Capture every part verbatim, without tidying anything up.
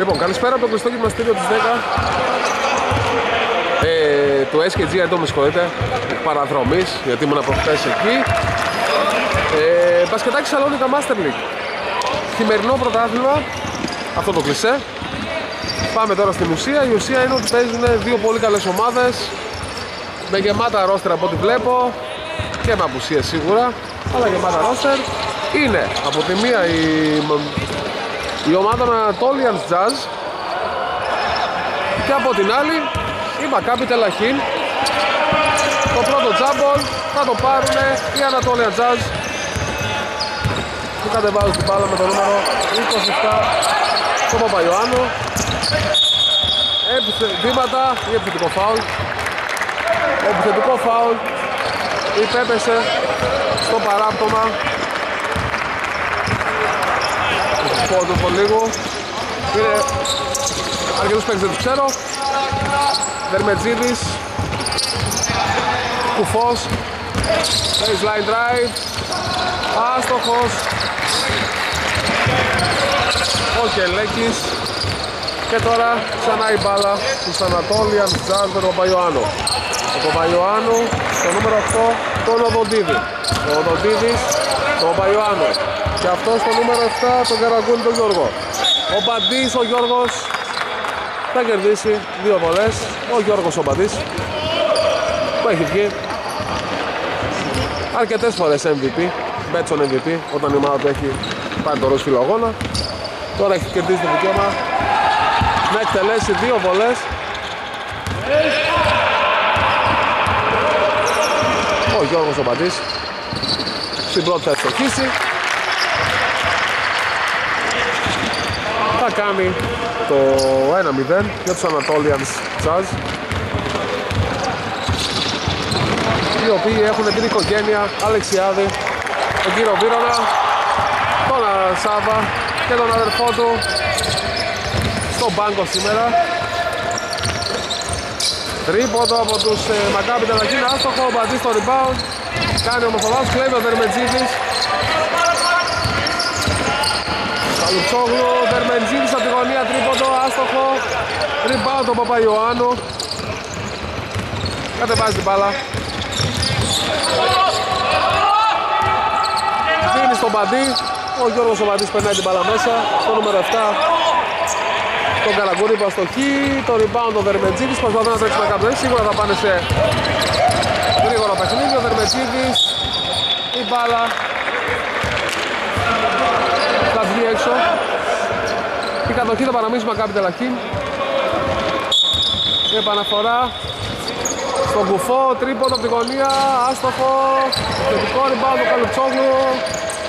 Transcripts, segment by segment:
Λοιπόν, καλησπέρα από το κλειστό γυμναστήριο της δέκα ε, του ες κέι τζι, εδώ με συγχωρείτε, παραδρομής, γιατί ήμουν προχθές εκεί. ε, Μπασκετάκι Σαλόνικα Master League, χειμερινό πρωτάθλημα, αυτό το κλεισέ. Πάμε τώρα στην ουσία. Η ουσία είναι ότι παίζουν δύο πολύ καλές ομάδες με γεμάτα ρόστερ από ό,τι βλέπω και με απουσίες σίγουρα, αλλά γεμάτα ρόστερ. Είναι από τη μία η, η ομάδα Anatolian Jazz και από την άλλη η Maccabi Tel Aviv. Το πρώτο τζάμπολ θα το πάρουν η Anatolian Jazz που κατεβάζουν την μπάλα με το νούμερο είκοσι επτά στον Παπαϊωάννου. Επιθετήματα ή επιθετικό φάουλ. Επιθετικό φάουλ, υπέπεσε στο παράπτωμα πόντου από λίγο. Είναι αρκετούς παίκτες, δεν τους ξέρω. Δερμετζίδης, Κουφός, baseline drive, άστοχος, ο Κελέκης. Και τώρα ξανά η μπάλα στους Anatolian Jazz με τον Παπαϊωάννου. Ο Παπαϊωάννου στο νούμερο οκτώ, τον Οδοντίδη. Ο Οδοντίδης, τον Παπαϊωάννου. Και αυτό στο νούμερο επτά, τον Καραγκούνη, τον Γιώργο. Ο Μπαντής, ο Γιώργος, θα κερδίσει δύο βολές. Ο Γιώργος ο Μπαντής, που έχει βγει αρκετές φορές εμ βι πι, Μπέτσον εμ βι πι, όταν η ομάδα του έχει πάρει το ροζ φιλοαγώνα. Τώρα έχει κερδίσει το δικαίωμα να εκτελέσει δύο βολές. Ο Γιώργος ο Μπαντής στην πρώτη θα ευστοχίσει. Θα κάνει το ένα μηδέν για τους Anatolian Jazz, οι οποίοι έχουν την οικογένεια Αλεξιάδη, τον κύριο Βύρωνα, τον Σάβα και τον αδερφό του στον μπάνκο σήμερα. Τρίποντο από τους ε, Maccabi Tel Aviv, άστοχο, ο Μπαντής στο rebound, κάνει ο Μοφοβάς, κλέβει ο Δερμετζίδης. Καλουτσόγλου, Δερμετζίδης από τη γωνία, τρίποντο, άστοχο, rebound ο Παπαϊωάννου. Κατεβάζει την μπάλα, δίνει στον Μπαντή, ο Γιώργος ο Μπαντής περνάει την μπάλα μέσα, στο νούμερο επτά. Τον Καραγκούρη παστοχή, το rebound ο Δερμετζίδης, προσπαθούν να τρέξουν να κάνουν, σίγουρα θα πάνε σε γρήγορα παιχνίδι. Ο Δερμετζίδης, η μπάλα θα βγει έξω. Η κατοχή θα παραμείνει Maccabi Tel Aviv. Η επαναφορά στον Κουφό, τρίποντο από τη γωνία, άστοχο, θετικό rebound ο Καλουτσόγλου,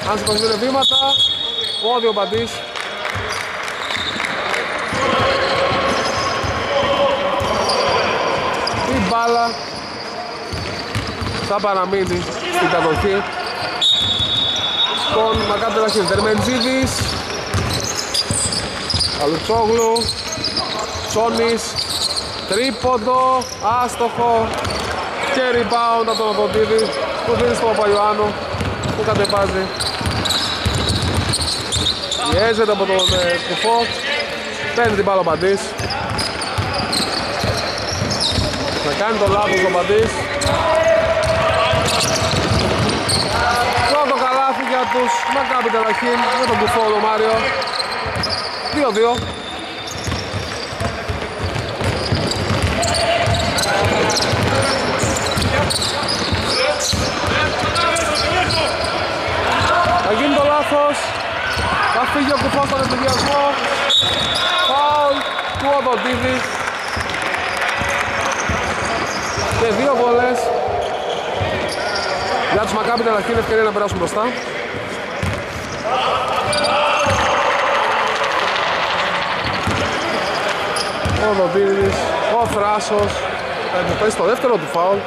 αν σηκωθούν βήματα, πόδι ο Μπαντής. Μπάλα θα παραμείνει στην κατοχή των Maccabi Tel Aviv. Δερμετζίδης, Καλουτσόγλου, Τσόνης, τρίποντο, άστοχο και rebound από τον Οδοντίδη που δίνει στον Παπαϊωάννου που κατεβάζει. Πιέζεται από τον ε, Κουφό, παίρνει την μπάλα ο Μπαντής. Θα κάνει το λάθος ο Μπαντής. Πρώτο καλάθι για τους Maccabi Tel Aviv με τον Κουφό τον Μάριο. δύο δύο. Θα γίνει το λάθος. Θα φύγει ο Κουφός στον εφηδιασμό. Φάουλ του Οδοντίδη. Και δύο βολές για τους Maccabi Tel Aviv, ευκαιρία να περάσουν μπροστά. Ο Δοντίδης, ο Θράσος, θα πέσει το δεύτερο του φάουλ.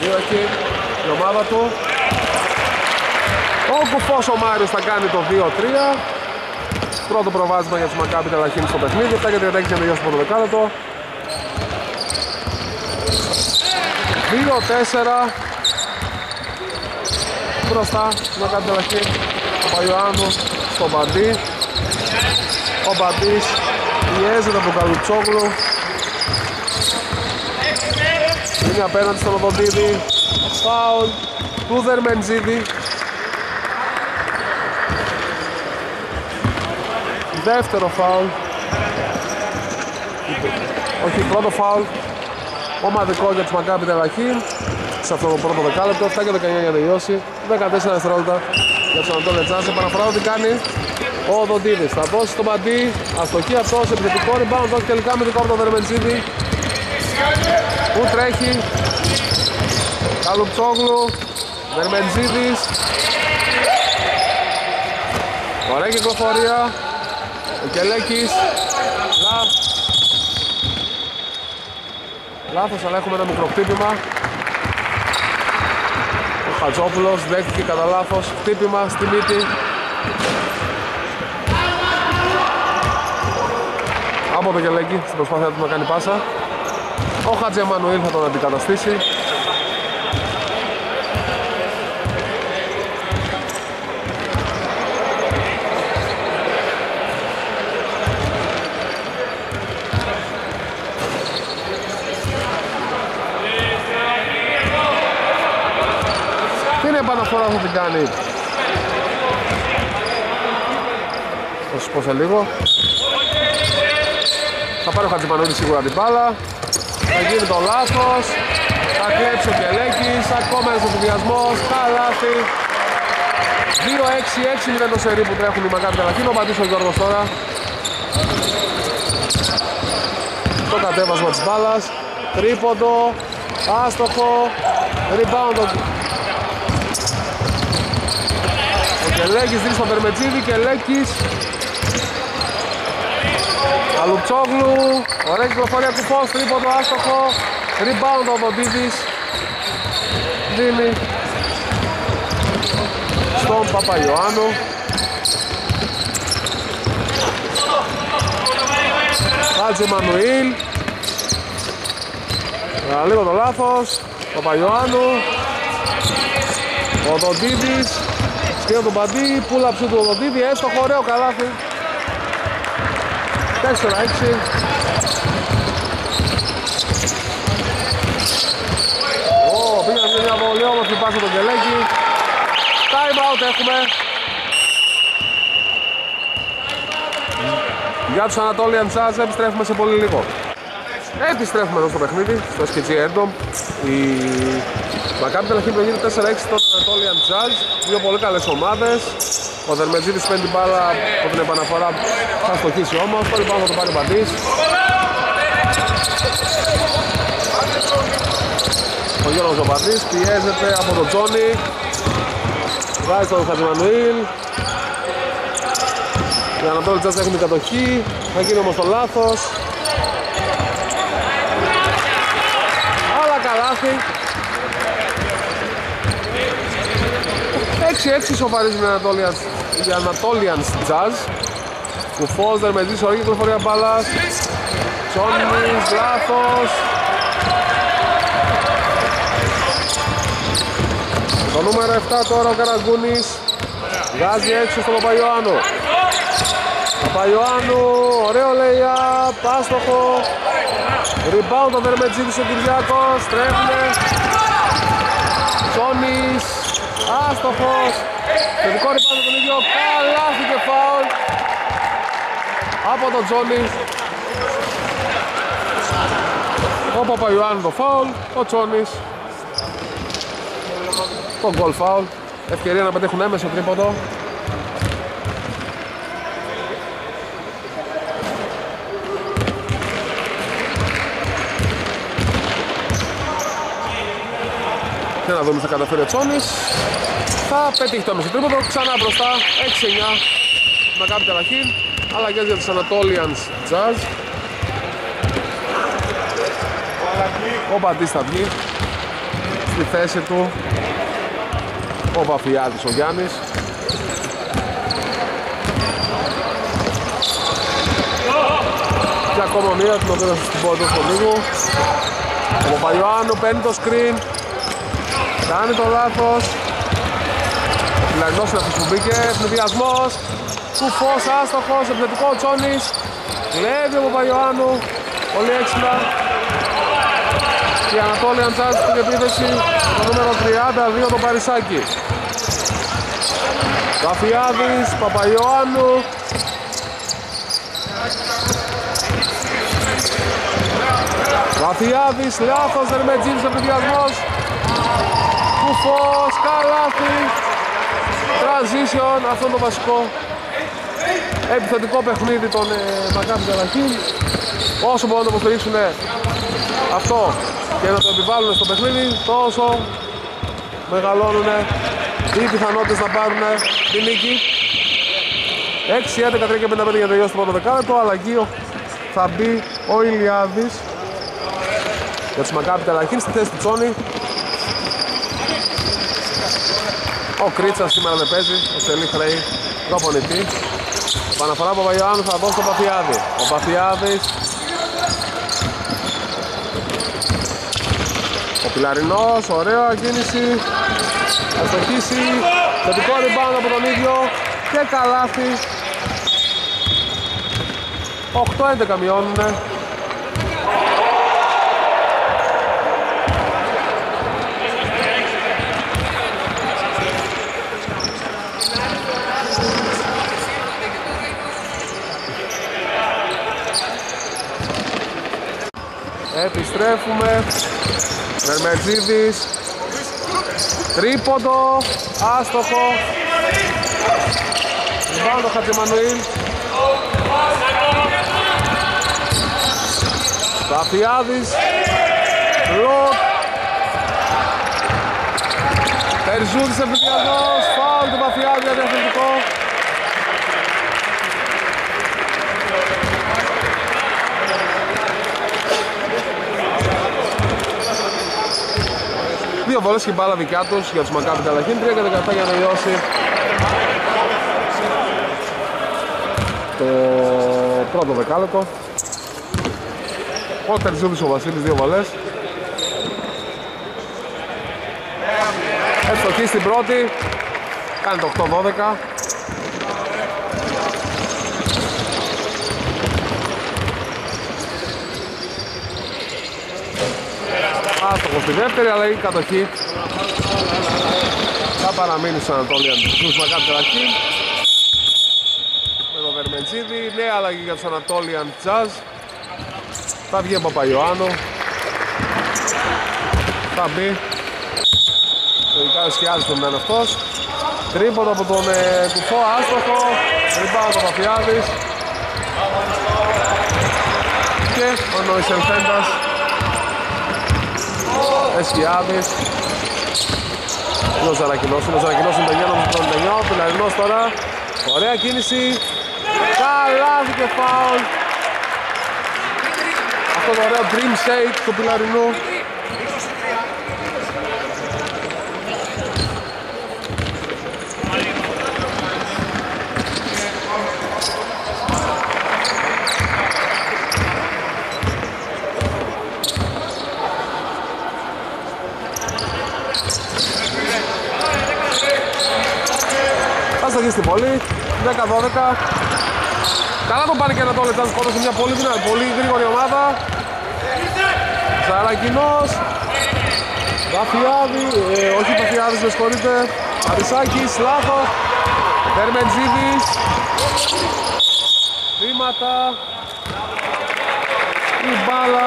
Δύο εκεί η ομάδα του. Ο Κουφός ο Μάριος θα κάνει το δύο τρία. Πρώτο προβάδισμα για τους Maccabi Tel Aviv στο παιχνίδι. επτά και τριάντα έξι για να γιώσουν το δεκάλεπτο. δύο τέσσερα μπροστά να κάνει την αλλαγή. Ο Παπαϊωάννου στον Μπαντή. Ο Μπαντής πιέζεται από Καλουτσόγλου. Είναι απέναντι στον Οδοντίδη. Φάουλ του Δερμεντζίδη. Δεύτερο φάουλ. Όχι, πρώτο φάουλ. Ομαδικό για τους Μακάμπι Τελαχή. Σε αυτό το πρώτο δεκάλεπτο, επτά και δεκαεννιά για να τελειώσει. δεκατέσσερα δευτερόλεπτα για τους Ανατολές Τσάνς. Επαναφορά ό,τι κάνει ο Οδοντίδης. Θα δώσει τον παντί. Αστοχή αυτός, επιθετικό rebound. Όχι τελικά με την κόρτα Δερμεντζίδη. Πού τρέχει. Καλουψόγλου. Δερμεντζίδης. Ωραία κυκλοφορία. Ο Κελέκης. Λαφ. Λάθος, αλλά έχουμε ένα μικροκτύπημα. Ο Χατζόπουλος δέχτηκε κατά λάθος χτύπημα στη μύτη από τον Κελέκη στην προσπάθεια του να κάνει πάσα. Ο Χατζεμανουήλ θα τον αντικαταστήσει. Τώρα θα την κάνει. Θα σου πω σε λίγο. Θα πάρει ο Χατζημανούλης σίγουρα την μπάλα. Θα γίνει το λάθος. Θα κλέψει ο Κελέκης. Ακόμα ένας εφηδιασμός. Καλάθι. δύο έξι έξι είναι το σερί που τρέχουν οι Μακάμπι Τελαχή. Ο Μπαντής ο Γιώργος τώρα. Το κατέβασμα της μπάλας. Τρίποντο. Άστοχο. Rebound. Κελέκης δίνει στον Περμετζίδη, Κελέκης Αλουτσόγλου, ωραία κυκλοφορία, κουφός, τρίποντο, άστοχο, rebound ο Οδοντίδης, δίνει στον Παπαϊωάννου. Χατζημανουήλ, λίγο το λάθος, Παπαϊωάννου, ο Οδοντίδης. Σκύρω τον Παντή, πούλαψε του Οδοντίδη, έστοχο, ωραίο καλάθι. τέσσερα έξι. Ω, πήγαμε μια πολύ όμορφη πάσα τον Κελέκη. Time out έχουμε. Για τους Anatolian Jazz επιστρέφουμε σε πολύ λίγο. Επιστρέφουμε εδώ στο παιχνίδι, στο Σκιτζί Air Dome. Μακάμπι Τελαχή προηγείται τέσσερα έξι στον Anatolian Jazz. Δύο πολύ καλές ομάδες. Ο Δερμεντζίδης παίρνει την μπάλα από την επαναφορά, θα στοχίσει όμως. Τώρα πάμε να το πάρει ο Μπαντής. Ο Γιώργος ο Μπαντής πιέζεται από τον Τζόνι. Βάζει τον Χατζημανουήλ. Οι Anatolian Jazz έχουν την κατοχή. Θα γίνει όμως το λάθος. Αλλά καλάθι. έξι έξι σοβαρίζει με την Anatolian Jazz. Κουφός, Δερμεντζής, ωραία κυκλοφορία μπάλας. Τσόνις, λάθος. Το νούμερο επτά τώρα ο Καραγκούνης. Βγάζει έξω στον Παπαϊωάννου. Παπαϊωάννου, ωραίο lay-up, άστοχο. Rebound ο Δερμεντζίδης ο Κυριάκος, τρέχουνε. Τσόνις. Άστοχος, τελικό ριμπάουντ από τον ίδιο, καλάθι και φάουλ από τον Τζόνι. Ο Παπαϊωάννου το φάουλ, ο Τζόνις το γκολ φάουλ. Ευκαιρία να πετύχουν έμεσο τρίποντο. Και να δούμε τι θα καταφέρει ο Τσόνης. Θα πετύχει το μισό τρίποντο, ξανά μπροστά, έξι εννιά Μακάμπι Τελαχή. Αλλαγές για τους Anatolian Jazz. Ο Μπαντής θα βγει στη θέση του, ο Βαφιάδης ο Γιάννης. Και ακόμα μία την οποία στην πόρτα του λίγου. Ο Παπαϊωάννου παίρνει το screen. Κάνει το λάθος. Φιλανινός είναι αυτός που μπήκε. Πληδιασμός. Κουφός, άστοχος, επιθετικό ο Τσόνης. Κλέβει ο Παπαγιωάννου, πολύ έξυπνα. Και η Ανατόλιαν Τζαζ στην επίθεση, το νούμερο τριάντα δύο το Παρισάκι. Βαφιάδης, Παπαγιωάννου. Βαφιάδης, λάθος, Δερμετζίνης επιδιασμός. Κουφός, καλάθι. Transition, αυτό είναι το βασικό επιθετικό παιχνίδι των ε, Μακάμπι Τελαχήν. Όσο μπορούν να το υποστηρίξουν ε, αυτό και να το επιβάλλουν στο παιχνίδι, τόσο μεγαλώνουν οι πιθανότητες να πάρουν τη νίκη. έξι έντεκα τρία πενήντα πέντε για το τελειώσει το πρώτο δεκάλεπτο. Αλλαγή θα μπει ο Ηλιάδης για τους Μακάμπι Τελαχήν στη θέση του Τσόνη. Ο Κρίτσας σήμερα δεν παίζει, ο Σελή χρέη προπονητή. Επαναφορά από Παπαγιωάννου θα δώσει τον Παθιάδη. Ο Παθιάδης, ο Πιλαρινός, ωραία κίνηση, θα στοχίσει, θετικό rebound από τον ίδιο και καλάθι. οκτώ έντεκα μειώνουνε. Επιστρέφουμε, Βερμετζίδης, τρίποντο, άστοχο, λιμπάνο Χατζημανουήλ. Βαφιάδης, μπλοκ, Περζούδης επιδιασμός, φάουλ του Βαφιάδη αδιαθετικό. Δύο βολές και η μπάλα δικιά τους για τους Μακάμπι Τελαχήν. Τρία δεκαεπτά για να τελειώσει το πρώτο δεκάλεπτο. Ο Τερζούδης ο Βασίλης, δύο βολές. Ευστοχή στην πρώτη, κάνει το οκτώ δώδεκα. Άστοχο στη δεύτερη, αλλά η κατοχή θα παραμείνει στον Ανατόλιαν στους Μακάμπι Τελαχήν. Με τον Βερμετζίδη, νέα αλλαγή για τους Ανατόλιαν Τζαζ. Θα βγει ο Παπαγιωάννου, θα μπει, τελικά σκιάζει τον έναν αυτός. Τρίποντο από τον ε, Κουφό, άστοχο, rebound ο Παπιάδης. Και ο Νοησελφέντας Εσκιάδης. Ο Ζαρακινός, ο Ζαρακινός είναι το γένο του τρία εννιά, Πιλαρινός τώρα, ωραία κίνηση, καλάδι και φάουλ. Αυτό το ωραίο dream shake του Πιλαρινού. Θα σταγεί στην πόλη, δέκα δώδεκα. Καλά τον πάνε και ένα τόλεπτο πάνω σε μια πολύ, πολύ γρήγορη ομάδα. Ζαρακινός, Βαφιάδη, ε, όχι Βαφιάδης, με συγχωρείτε, Αρισάκης, λάθος, Δερμετζίδης, βήματα, η μπάλα.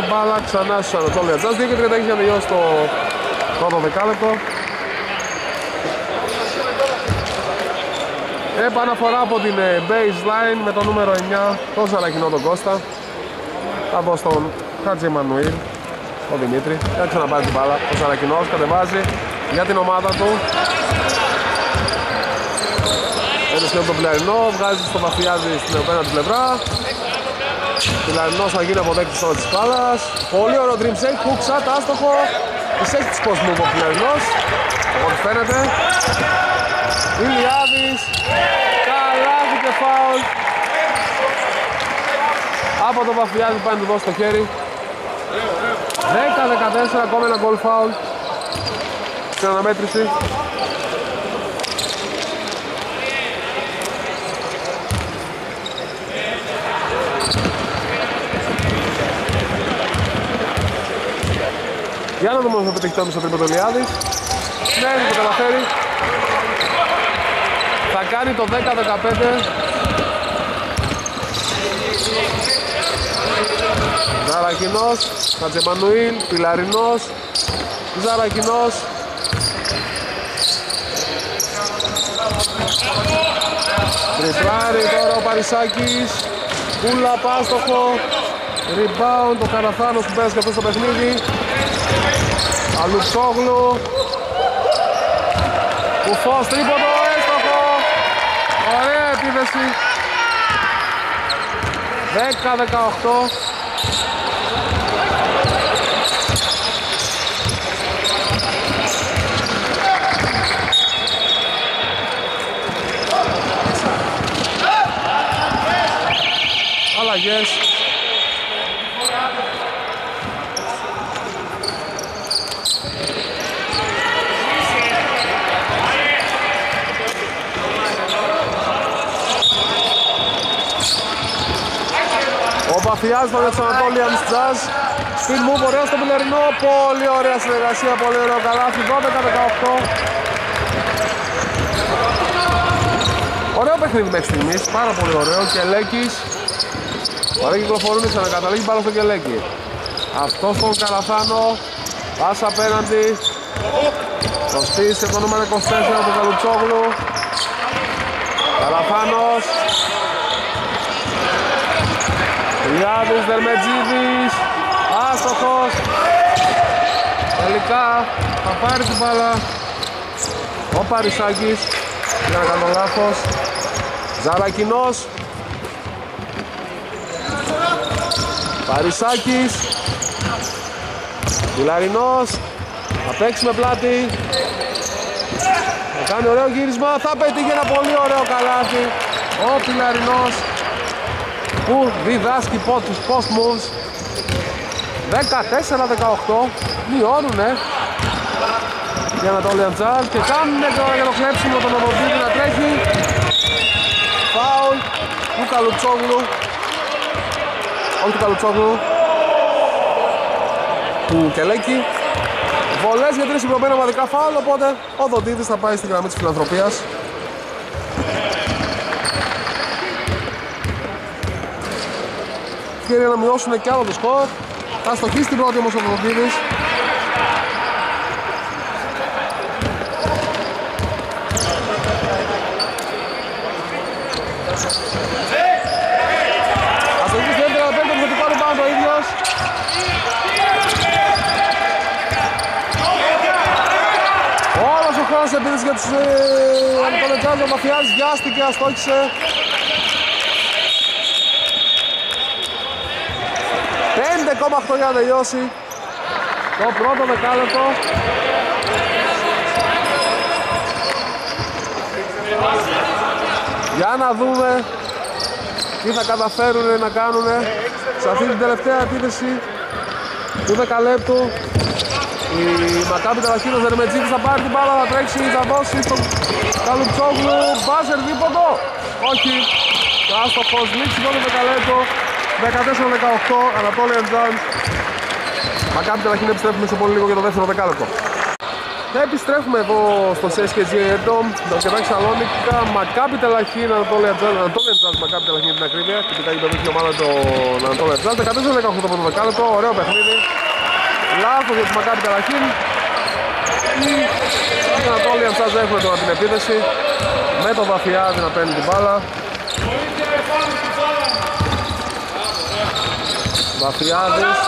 Η μπάλα ξανά στους Ανατόλια Τζαζ, δύο και τριάντα έχει να τελειώσει το πρώτο δεκάλεπτο. Επαναφορά από την baseline με το νούμερο εννιά, τον Ζαρακινό τον Κώστα. Θα δω στον Χατζημανουήλ, τον Δημήτρη, θα ξαναπάρει την μπάλα. Ο Ζαρακινός κατεβάζει για την ομάδα του. Ένα σχεδόν τον Πιλαρινό, βγάζει στον Βαφιάδη στην επέναντι πλευρά. Πιλαρινός θα γίνει αποδέκτης τώρα της μπάλας. Πολύ ωραίο dream shake, hook shot, άστοχο. Της έχει της κόσμου ο Πιλαρινός, όπως φαίνεται. Ηλιάδης, καλάθι και φάουλ. Από τον Βαφιάδη πάνε του δώσει το χέρι. δέκα δεκατέσσερα, ακόμα ένα γκολ φάουλ Στην αναμέτρηση. Για να δούμε όσο θα πετύχει το άμεσο Τριμποντολιάδης. Ναι, το καταφέρει. Θα κάνει το δέκα δεκαπέντε. Ζαρακινός, Χατζεμανουήλ, Πιλαρινός, Ζαρακινός. Τριπλάρι τώρα ο Παρισάκης. Πούλα, πάστοχο. Rebound, ο Καναθάνος που πέρασε και αυτό στο παιχνίδι. Αλουτσόγλου. Κουφός, τρίποντο, έστοχο. Ωραία επίθεση. δέκα δεκαοκτώ. Αλλαγές. Παθιάς με τον Ανατόλιαν Τζαζ. Σπιν μου, ωραία στο Πιλερινό. Πολύ ωραία συνεργασία, πολύ ωραίο καλάθι. δώδεκα δεκαοκτώ. Ωραίο παιχνίδι μέχρι στιγμής, πάρα πολύ ωραίο. Κελέκης. Ωραία κυκλοφορούν, ξανακαταλήγει πάνω στον Κελέκη. Αυτό στον Καλαθάνο. Πάσα απέναντι. Κοστίσε το νούμερο είκοσι τέσσερα του Καλουτσόγλου. Καλαθάνος. Λιάδης, Δερμετζίδης, άστοχος. Τελικά θα πάρει την μπάλα ο Παρισάκης, για να κάνω λάθος. Ζαρακινός, Παρισάκης, Βουλαρινός, θα παίξει με πλάτη. Θα κάνει ωραίο γύρισμα, θα πετύχει ένα πολύ ωραίο καλάθι ο Βουλαρινός, που διδάσκει τους post moves. Δεκατέσσερα δεκαοκτώ, μειώνουνε για να το Τζαζ και κάνουνε τώρα για το κλέψιμο τον Ομοντίδη να τρέχει. Φάουλ του Καλουτσόγλου, όχι του Καλουτσόγλου, του Κελέκη. Βολές για τρεις συμπληρωμένα ομαδικά φάουλ, οπότε ο Δοντίδης θα πάει στην γραμμή της φιλανθρωπίας. Για να μειώσουν και άλλο το σκορ. Θα στοχίσει την πρώτη όμως ο Βοδίδης. Αστοχής και έντερα πέντε που θα του πάρει πάνω το ίδιος. Όλος ο χρόνος επίδειξε για τους Ανατολετζάζο. Ο Μαφιάς βιάστηκε, αστόχησε. πέντε κόμμα οκτώ για να τελειώσει το πρώτο δεκάλεπτο. Για να δούμε τι θα καταφέρουν να κάνουν σε αυτή την τελευταία επίθεση του δεκαλέπτου. Η Μακάμπι Ταλαχίδος Δερμετζίδης θα πάρει την μπάλα, θα τρέξει, θα δώσει στον Καλουτσόγλου. Μπάζερ δίποτο, όχι, θα άστοχος, λήξει το δεκαλέπτο. δεκατέσσερα δεκαοκτώ, Ανατόλιαν Τζαζ. Μακάμπι Ταλαχίδη, επιστρέφουμε σε πολύ λίγο για το δεύτερο δεκάλεπτο. Θα επιστρέφουμε εδώ στο σι ες κέι τζι Air Dome, το Αρκετάκι Θεσσαλονίκη. Μακάμπι Ταλαχίδη, Ανατόλιαν Τζαζ, Ανατόλιαν Τζαζ, Μακάμπι Ταλαχίδη την ακρίβεια. Τυπικά η πεμπτή ομάδα των Ανατόλιαν Τζαζ. δεκατέσσερα δεκαοκτώ το πρώτο δεκάλεπτο, ωραίο παιχνίδι. Λάθος για τη Μακάμπι Ταλαχίδη. Οι Ανατόλιαν Τζαζ έχουν τώρα την επίθεση. Με τον Βαφιάδη να παίρνει την μπάλα. Βαφριάδης.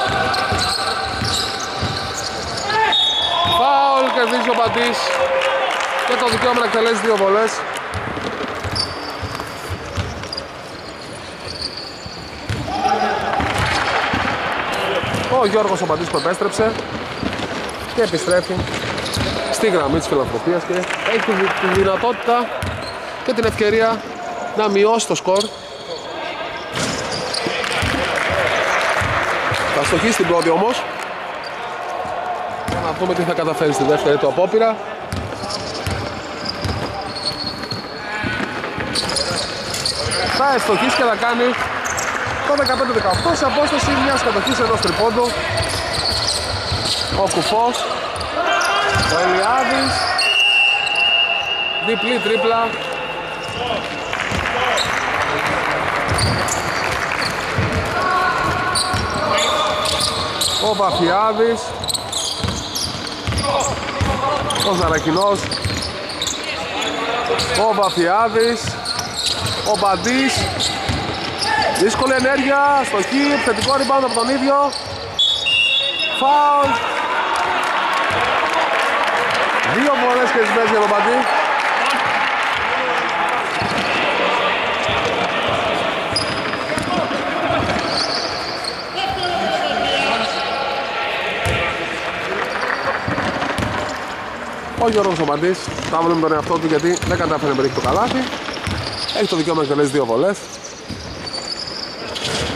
Φάουλ, κερδίζει ο Μπαντής και το δικαίωμα να εκτελέσει δύο βολές. Ο Γιώργος ο Μπαντής που επέστρεψε και επιστρέφει στη γραμμή της φιλανθρωπίας και έχει τη δυνατότητα και την ευκαιρία να μειώσει το σκορ. Θα στοχίσει την πρώτη όμως. Για να δούμε τι θα καταφέρει στη δεύτερη του απόπειρα. Θα εστοχίσει και θα κάνει το δεκαπέντε δεκαοκτώ σε απόσταση μιας κατοχής ενός τριπόντου. Ο Κουφός, ο Ελιάδης, διπλή τρίπλα. Ο Βαφιάδης, ο Ζαρακινός, ο Βαφιάδης, ο Μπαντής. Δύσκολη ενέργεια, στοχή, επιθετικό rebound από τον ίδιο. Φάουλ. Δύο φορές και τις για τον Μπαντή. Ο Γιώργος ο Μπαντής, θα βλέπουμε τον εαυτό του γιατί δεν κατάφερε να πετύχει το καλάθι. Έχει το δικαίωμα να εκτελέσει δύο βολές.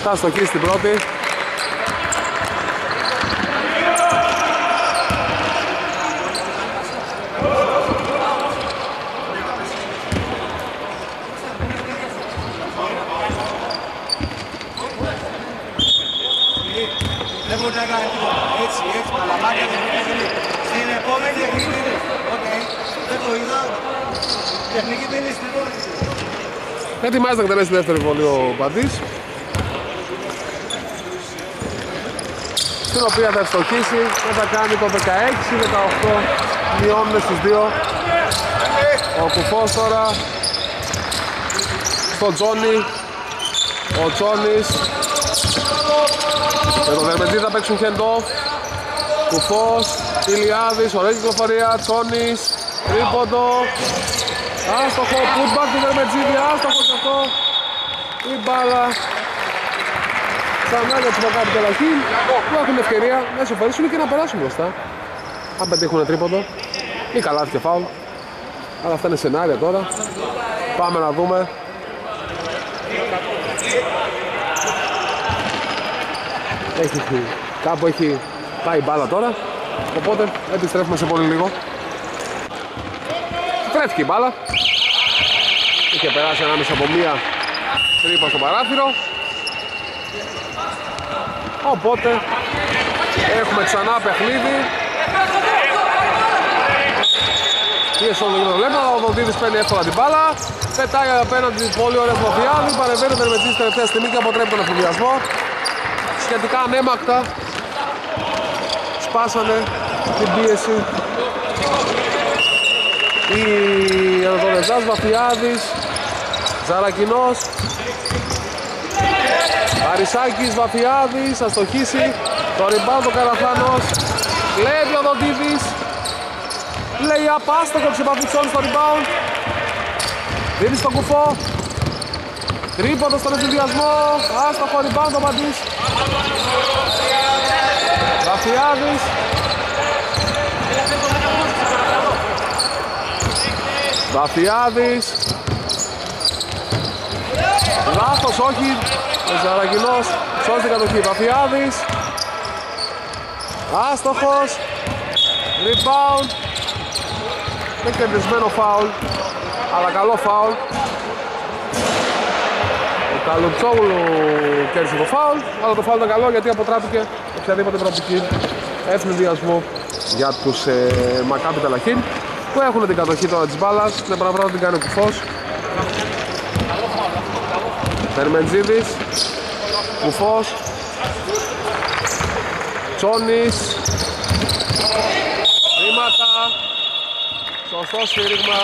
Θα στοχίσει στην πρώτη. Δεν μπορεί να κάνει έτσι, έτσι, παλαμάκια δεν μπορεί. Στην επόμενη τεχνική, δεν το είδα, τεχνική δεν είναι στην πρώτη. Ετοιμάζεται να εκτελέσει τη δεύτερη βολή ο Μπαντής, την οποία θα ευστοχίσει και θα κάνει το δεκαέξι δεκαοκτώ, μειώνουμε στους δύο. Ο Κουφός τώρα στον Τζόνι, ο Τζόνις με τον Δερμεντή θα παίξουν hand-off. Κουφός, Ηλιάδης, ωραία κυκλοφορία, Τζόνις, τρίποντο, άστοχο, putback του Δερμεντζίδη, άστοχο και αυτό, η μπάλα. Ξανά για τους Μακάβι Τελαχή που έχουν ευκαιρία να ισοφαρίσουν και να περάσουν μπροστά. Αν πετύχουν τρίποντο ή καλά και φάουλ. Αλλά αυτά είναι σενάρια τώρα. Πάμε να δούμε. Έχει, κάπου έχει πάει η μπάλα τώρα. Οπότε επιστρέφουμε σε πολύ λίγο. Τρέφηκε η μπάλα. Είχε περάσει ανάμεσα από μία τρύπα στο παράθυρο. Οπότε έχουμε ξανά παιχνίδι. Πίεση όλο το βλέμμα, ο Δοντίδης παίρνει εύκολα την μπάλα. Πετάει απέναντι πολύ ωραία Βαφιάδη, παρεμβαίνει ο Δερμετζής τελευταία στιγμή και αποτρέπει τον εφηβιασμό. Σχετικά ανέμακτα σπάσανε την πίεση οι Ανατολεζάς, Βαφιάδης, Ζαρακινός, Αρισάκης, Βαφιάδης, θα στοχίσει το rebound ο Καραφάνος. Κλέβει ο Δοντίδης, λέει απάστοχο τους επαφούς όλους το rebound. Δίνει στον Κουφό, τρίποντο στον εφηδιασμό, άστοχο rebound ο Μπαντής. Βαφιάδης, Βαφιάδης, λάθος, όχι. Ο Ζαρακινός σώζει την κατοχή, Βαφιάδης, άστοχος, rebound, με κερδισμένο φάουλ, αλλά καλό φάουλ. Ο Καλουτσόγλου κέρδισε το φάουλ, αλλά το φάουλ ήταν καλό γιατί αποτράπηκε οποιαδήποτε προοπτική εθνιδιασμού για τους ε, Μακάπι Τελαχήν που έχουν την κατοχή τώρα της μπάλας, την επαναπράβο την κάνει ο Κουφός. Δερμεντζίδης, Κουφός, Τσόνης, βήματα, σωστό σφύριγμα.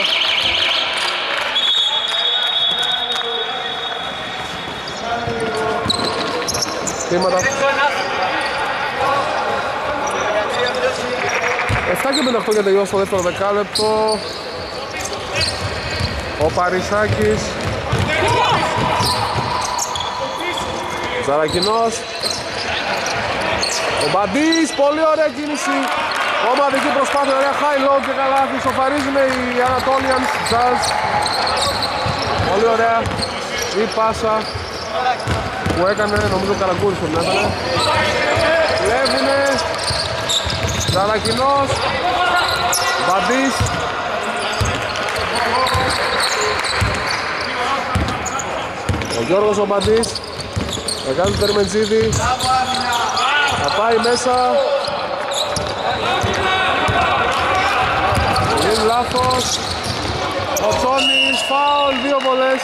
Βήματα. εφτά και πενήντα οκτώ για τελειώσει το δεύτερο δεκάλεπτο. Ο Παρισάκης, Ζαρακινός, ο Μπαντής, πολύ ωραία κίνηση, ομαδική προσπάθεια, ωραία high low και καλά ισοφαρίζουν οι Anatolian Jazz. Πολύ ωραία η πάσα που έκανε, νομίζω ο Καραγκούρης τον έκανε. Βλέπουνε Ζαλακινός, Μπαντής. Ο Γιώργος ο Μπαντής θα κάνει το Τερμεντζίδη, θα πάει μέσα. Είναι λάθος. Ο Τσόνης, φάουλ, δύο βολές.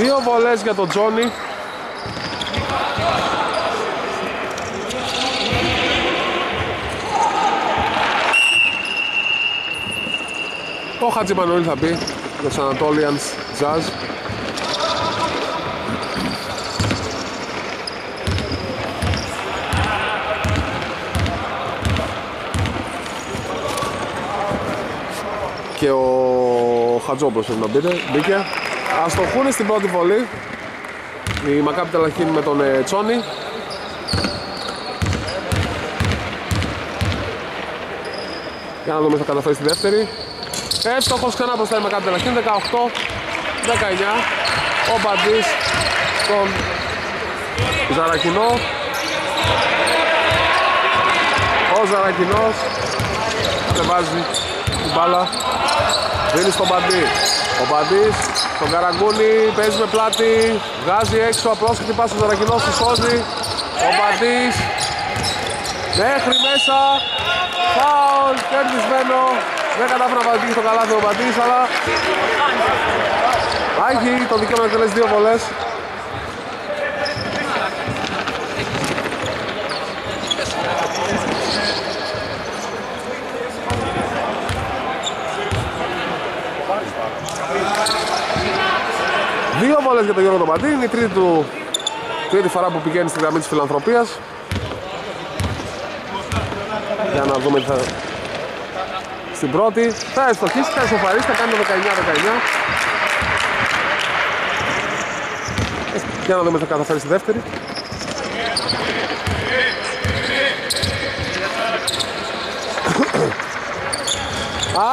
Δύο βολές για τον Τζόνι. Ο Χατζημανουήλ θα μπει για τους Anatolians Jazz. Και ο Χατζόπλος πρέπει να μπείτε, μπήκε. Αστοχούν στην πρώτη βολή η Μακάπη Τελαχίνη με τον ε, Τσόνι. Για να δούμε θα καταφέρει στη δεύτερη. Εύστοχος ξανά μπροστά η Μακάπη Τελαχίνη, δεκαοκτώ δεκαεννιά. Ο Μπαντής τον Ζαρακινό. Ο Ζαρακινός κατεβάζει την μπάλα, δίνει στον Μπαντή. Ο Μπαντής τον Καραγκούνι, παίζει με πλάτη, βγάζει έξω, απρόσχετη πάση στον Ζαρακινό, στη σώζει. Ο Μπαντής μέχρι μέσα, φάουλ, κερδισμένο. Δεν κατάφερα να πατήσει στο καλάθι ο Μπαντής, αλλά έχει το δικαίωμα να εκτελέσει δύο βολές. Δύο βολές για τον Γιώργο Μπαντή, είναι η τρίτη, του, τρίτη φορά που πηγαίνει στη γραμμή της φιλανθρωπίας. Για να δούμε τι θα... Στην πρώτη, θα εστοχίσει, θα εσωφαρίσει, θα κάνει το δεκαεννιά δεκαεννιά. Για να δούμε τι θα καταφέρει στη δεύτερη.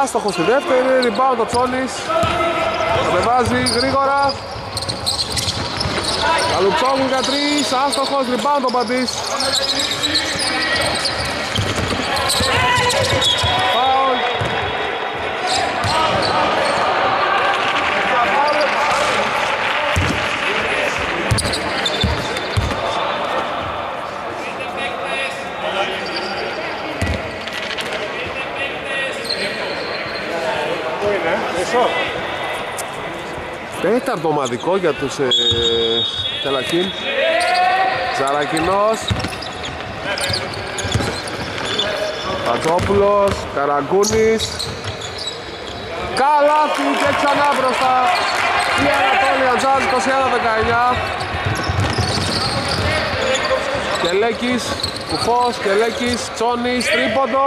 Άστοχο στη δεύτερη, rebound ο Τσόνης. Κατεβάζει γρήγορα. Καλουτσόγλου για τρεις, άστοχος, rebound ο Μπαντής. Φάουλ. Τέταρτο ομαδικό για τους ε, Τελαχίν. Ζαρακινός, Πατζόπουλος, Καραγκούνης. Καλάθι και ξανά μπροστά η Anatolian Jazz, είκοσι ένα δεκαεννιά. Κελέκης, Κουφός, Κελέκης, Τσόνης, τρίποντο,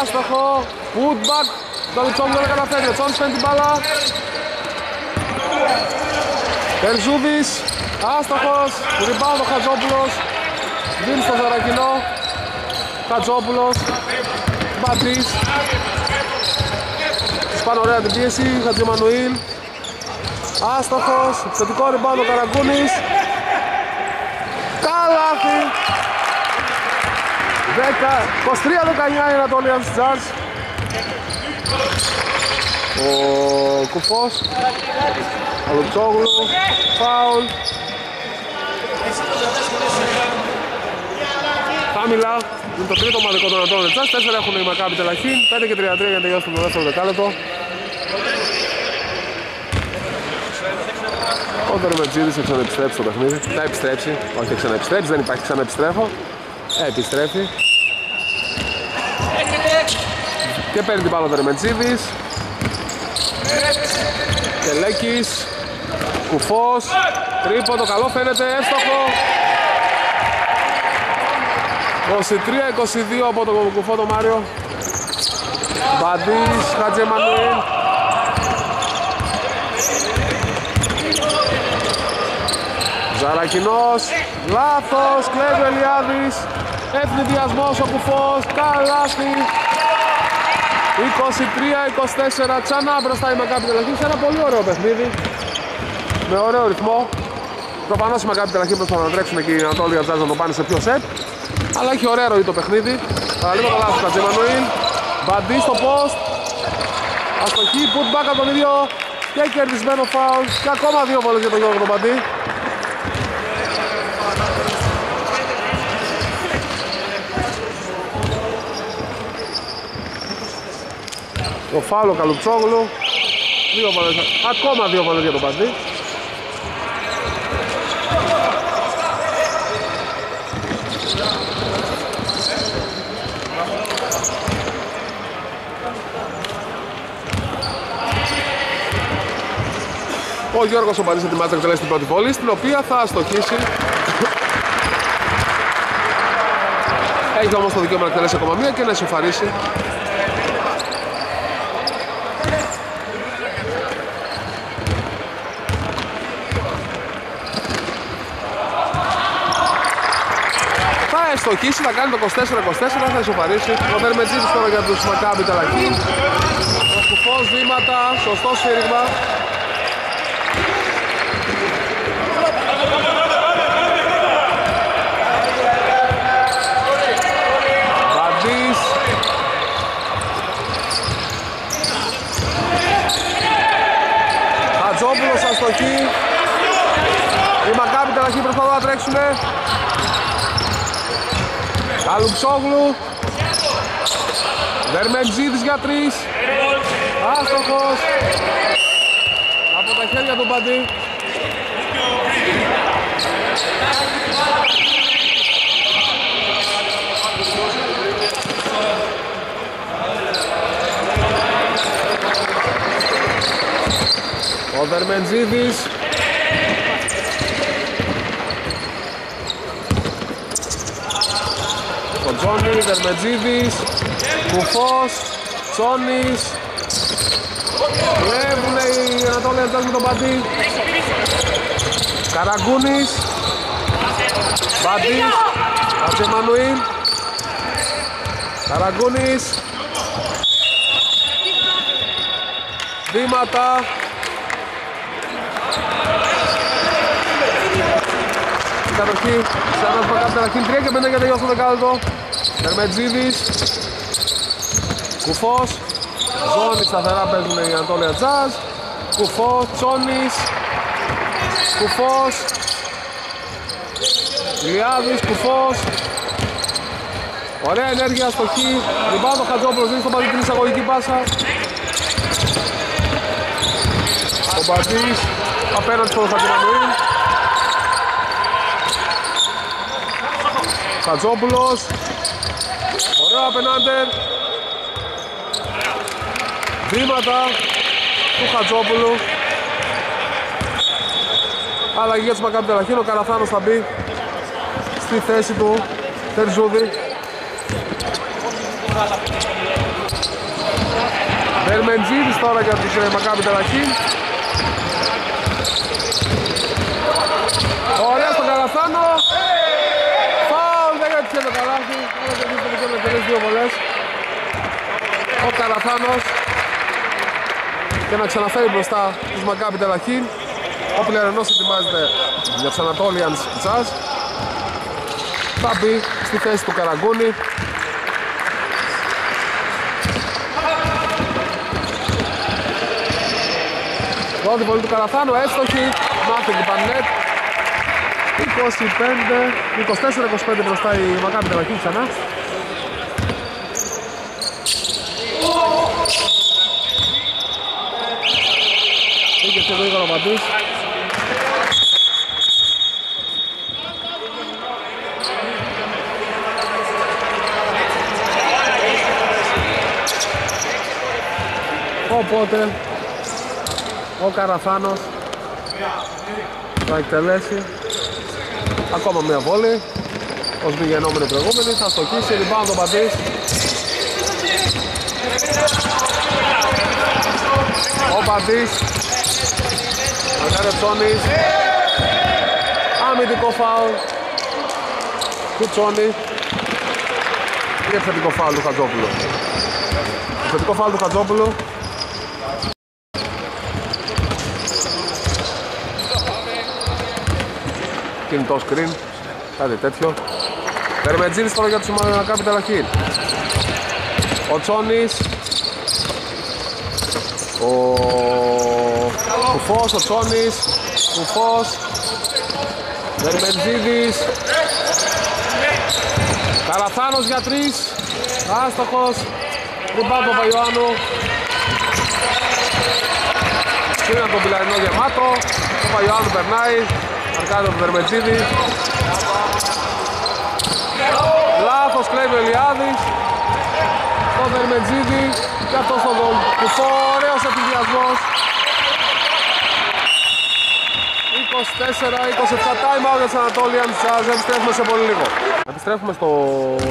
άστοχο, putback. Τον Τσόνης δεν καταφέρει, ο Τσόνης παίρνει την μπάλα. Περζούδης, άστοχος, rebound ο Χατζόπουλος, δίνει στο Ζαρακινό, Χατζόπουλος, Μπαντής, σπάνε ωραία την πίεση, Χατζημανουήλ, άστοχος, θετικό rebound ο Καραγκούνης, καλάθι, είκοσι τρία δεκαεννιά η Anatolian Jazz. Ο Κουφός, Αλουτσόγλου, φάουλ. Χάμιλα, είναι το τρίτο ομαδικό των Anatolian Jazz. Τέσσερα έχουν οι Μακάπη Τελαχίν, πέντε και τριάντα τρία για να τελειώσουν το δεύτερο δεκάλεπτο. Ο Τερμεντζίδης θα ξαναεπιστρέψει στο παιχνίδι. Θα επιστρέψει, όχι θα ξαναεπιστρέψει, δεν υπάρχει ξαναεπιστρέφω. Επιστρέφει. Και παίρνει την μπάλα ο Τερμεντζίδης. Τελέκης, Κουφός, τρίποντο, καλό φαίνεται, εύστοχο. είκοσι τρία είκοσι δύο από τον Κουφό τον Μάριο. Μπαντής, Χατζεμανουήλ. Ζαρακινός, λάθος, κλέβει ο Ελιάδης, ευνηδιασμός ο Κουφός, καλάθι. είκοσι τρία είκοσι τέσσερα, ξανά μπροστά η Μακάμπι Τελαχή σε ένα πολύ ωραίο παιχνίδι, με ωραίο ρυθμό. Προφανώς η Μακάμπι Τελαχή προσπαθούν να τρέξουν και οι Ανατόλοι Ατζάζ να το πάνε σε πιο σετ, αλλά έχει ωραία ροή το παιχνίδι. Λίγο το λάθος του Κατζημανουήλ, μπαντί στο post, αστοχή, putback από τον ίδιο και κερδισμένο foul και ακόμα δύο βόλες για τον Γιώργο τον Μπαντί. Το φάουλ ο Καλουτσόγλου, δύο βαλές, ακόμα δύο βαλές για τον Παντή. Ο Γιώργος ο Παντής ετοιμάζεται να εκτελέσει την πρώτη βολή, στην οποία θα αστοχίσει. Έχει όμως το δικαίωμα να εκτελέσει ακόμα μία και να ισοφαρίσει. Θα κάνει το είκοσι τέσσερα είκοσι τέσσερα, θα ισοφαρίσει. Ο Δερμετζίδης τώρα για τους Μακάμπι Τελαχή. Ο Κουφός βήματα, σωστό σφύριγμα. Βαντής. Χατζόπουλος αστοχή. Οι Μακάμπι Τελαχή προσπαθούν να τρέξουνε. Καλουψόγλου, Δερμετζίδης για τρεις, άστοχος, από τα χέρια του Μπαντή. Ο Δερμετζίδης. Τζόνι, Δερμετζίδης, Κουφός, Τσόνης. Βλέπουν οι Ανατολές με τον Μπαντή. Καραγκούνης, Μπαντής, Ατσεμανουήλ, Καραγκούνης, Δήματα. Η κατοχή σαν να Μακάμπι Τελαχή, τρία και πέντε για τελειώσει το δεκάλεπτο. Δερμετζίδης, Κουφός, Ζώνη σταθερά παίζουν οι Ανατόλια Τζάζ. Κουφός, Τσόνης, Κουφός, Ηλιάδης, Κουφός. Ωραία ενέργεια, στοχή, λιμπάω το Χατζόπουλος, δίνει στον Μπαντή την εισαγωγική πάσα. Ο Μπαντής απέναντι στον Χατζημανουήλ. Χατζόπουλος, ωραίο απενάντερ, βήματα του Χατζόπουλου. Αλλαγή για τους Μακάμπι Τελαχή, ο Καραθάνος θα μπει στη θέση του Τερζούδη. Δερμετζίδης τώρα για τους Μακάμπι Τελαχή. Ωραία στον Καραθάνο. Και το καλάθι, όλα τα δύο τελειώνουν και δύο βολές. Ο Καραθάνος και να ξαναφέρει μπροστά τους Μακάμπι Τελαχή. Ο Πλερενός ετοιμάζεται για τους Ανατόλιανς Τζαζ. Θα μπει στη θέση του Καραγκούνη. Πρώτη βολή του Καραθάνου, έστοχη, Μάθηκ Πανέτ. είκοσι πέντε είκοσι τέσσερα είκοσι πέντε μπροστά η Μακάμπι Τελαχή ξανά. Είχε και εδώ η Γαλαμπαντής. Οπότε ο Καραθάνος θα εκτελέσει ακόμα μία βόλη, ως πηγαινόμενη προηγούμενη, θα στοχίσει, rebound ο Μπαντής. Ο Μπαντής, Αγκάρε Ψώνης, αμυντικό φάουλ του Τσόνη και επιθετικό φάουλ του Χατζόπουλου. Επιθετικό φάουλ του Χατζόπουλου. Κινητό screen, κάτι τέτοιο. Περμετζίνης τώρα για τους Capital Hit. Ο Τσόνης, ο Κουφός, ο Τσόνης, Κουφός, Περμετζίνης, Καραθάνος για τρεις, άστοχος, ριμπάντο Παπαϊωάννου. Σκύνα τον Πιλαρινό γεμάτο, ο Παπαϊωάννου περνάει, αρκάρει τον Περμετζίνη. Λάθος, κλέβει ο Ηλιάδης, τον Δερμετζίδη και αυτός τον γκολ. Κουφό, ωραίος επιβιασμός. είκοσι τέσσερα είκοσι επτά time out για τους Ανατολίαν Τζαζ, επιστρέφουμε σε πολύ λίγο. Επιστρέφουμε στο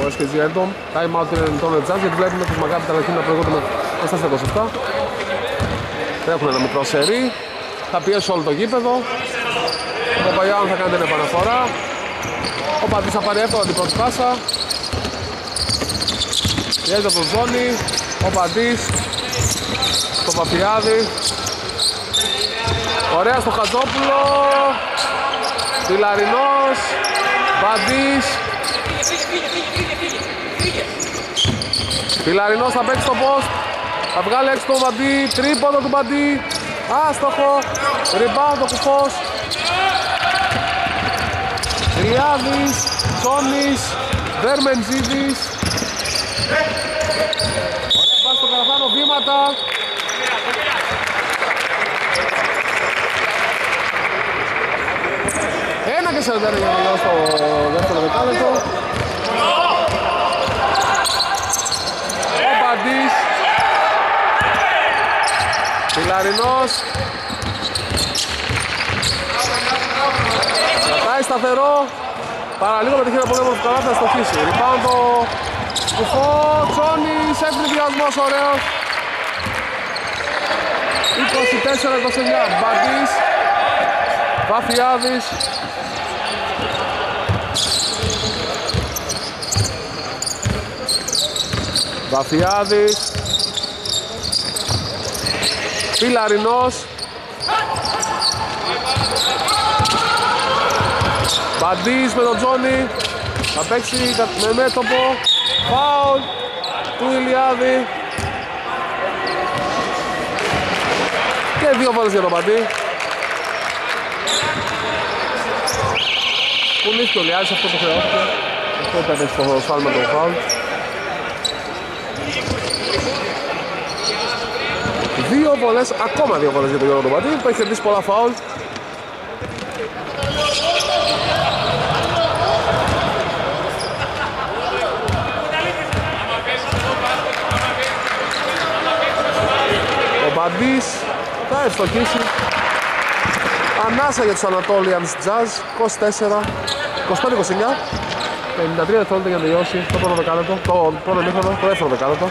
ες κέι τζι Air Dome, time out είναι τον Τζαζ γιατί βλέπουμε τους Μακάπι Ταλαχήν να προηγούνται είκοσι τέσσερα είκοσι επτά. Έχουμε ένα μικρό σερί, θα πιέσει όλο το γήπεδο. Ο Παπαγιάννου θα κάνει την επαναφορά. Ο Παντής θα πάρει εύκολα την πρώτη πάσα. Πιέζει από τον Ζώνη, ο Παντής, τον Παπιάδη. Ωραία στο Χατζόπουλο, Πιλαρινός, Παντής. Πιλαρινός θα παίξει στο post, θα βγάλει έξω τον Παντή, τρίποντο του Παντή. Άστοχο, rebound ο Κουφός. Ηλιάδης, Τσόνης, Δερμεντζίδης. Ωραία πάση στο Καραθάνο, βήματα. Ένα και σαράντα ένα για να βγάλω στο δεύτερο δεκάλεπτο. Ο Μπαντής, Πιλαρινός. Κρατάει σταθερό, παραλίγο πετυχεί ένα πολέμο του Καράθα να στοχίσει. Rebound ο Κουφό, Τσόνης, έφυγε διασμός ωραίος. είκοσι τέσσερα είκοσι εννιά, Μπαντής, Βαφιάδης. Βαφιάδης, Πιλαρινός. Παντής με τον Τζόνι, θα παίξει με μέτωπο, φάουλ του Ηλιάδη και δύο φορές για τον Παντή. Πουλήθηκε ο Ηλιάδης, αυτό το χρειάζεται, αυτό θα παίξει το σφάλμα του φάουλ. Δύο βολές, ακόμα δύο βολές για τον Γιώργο τον Παντή, που έχει κερδίσει πολλά φάουλ. Παντής θα ευστοχίσει. Ανάσα για τους Anatolian Jazz, είκοσι τέσσερα είκοσι πέντε είκοσι εννιά. πενήντα τρία δευτερόλεπτα για να τελειώσει το πρώτο δεκάλεπτο, το πρώτο μήχρονο, το δεύτερο δεκάλεπτο.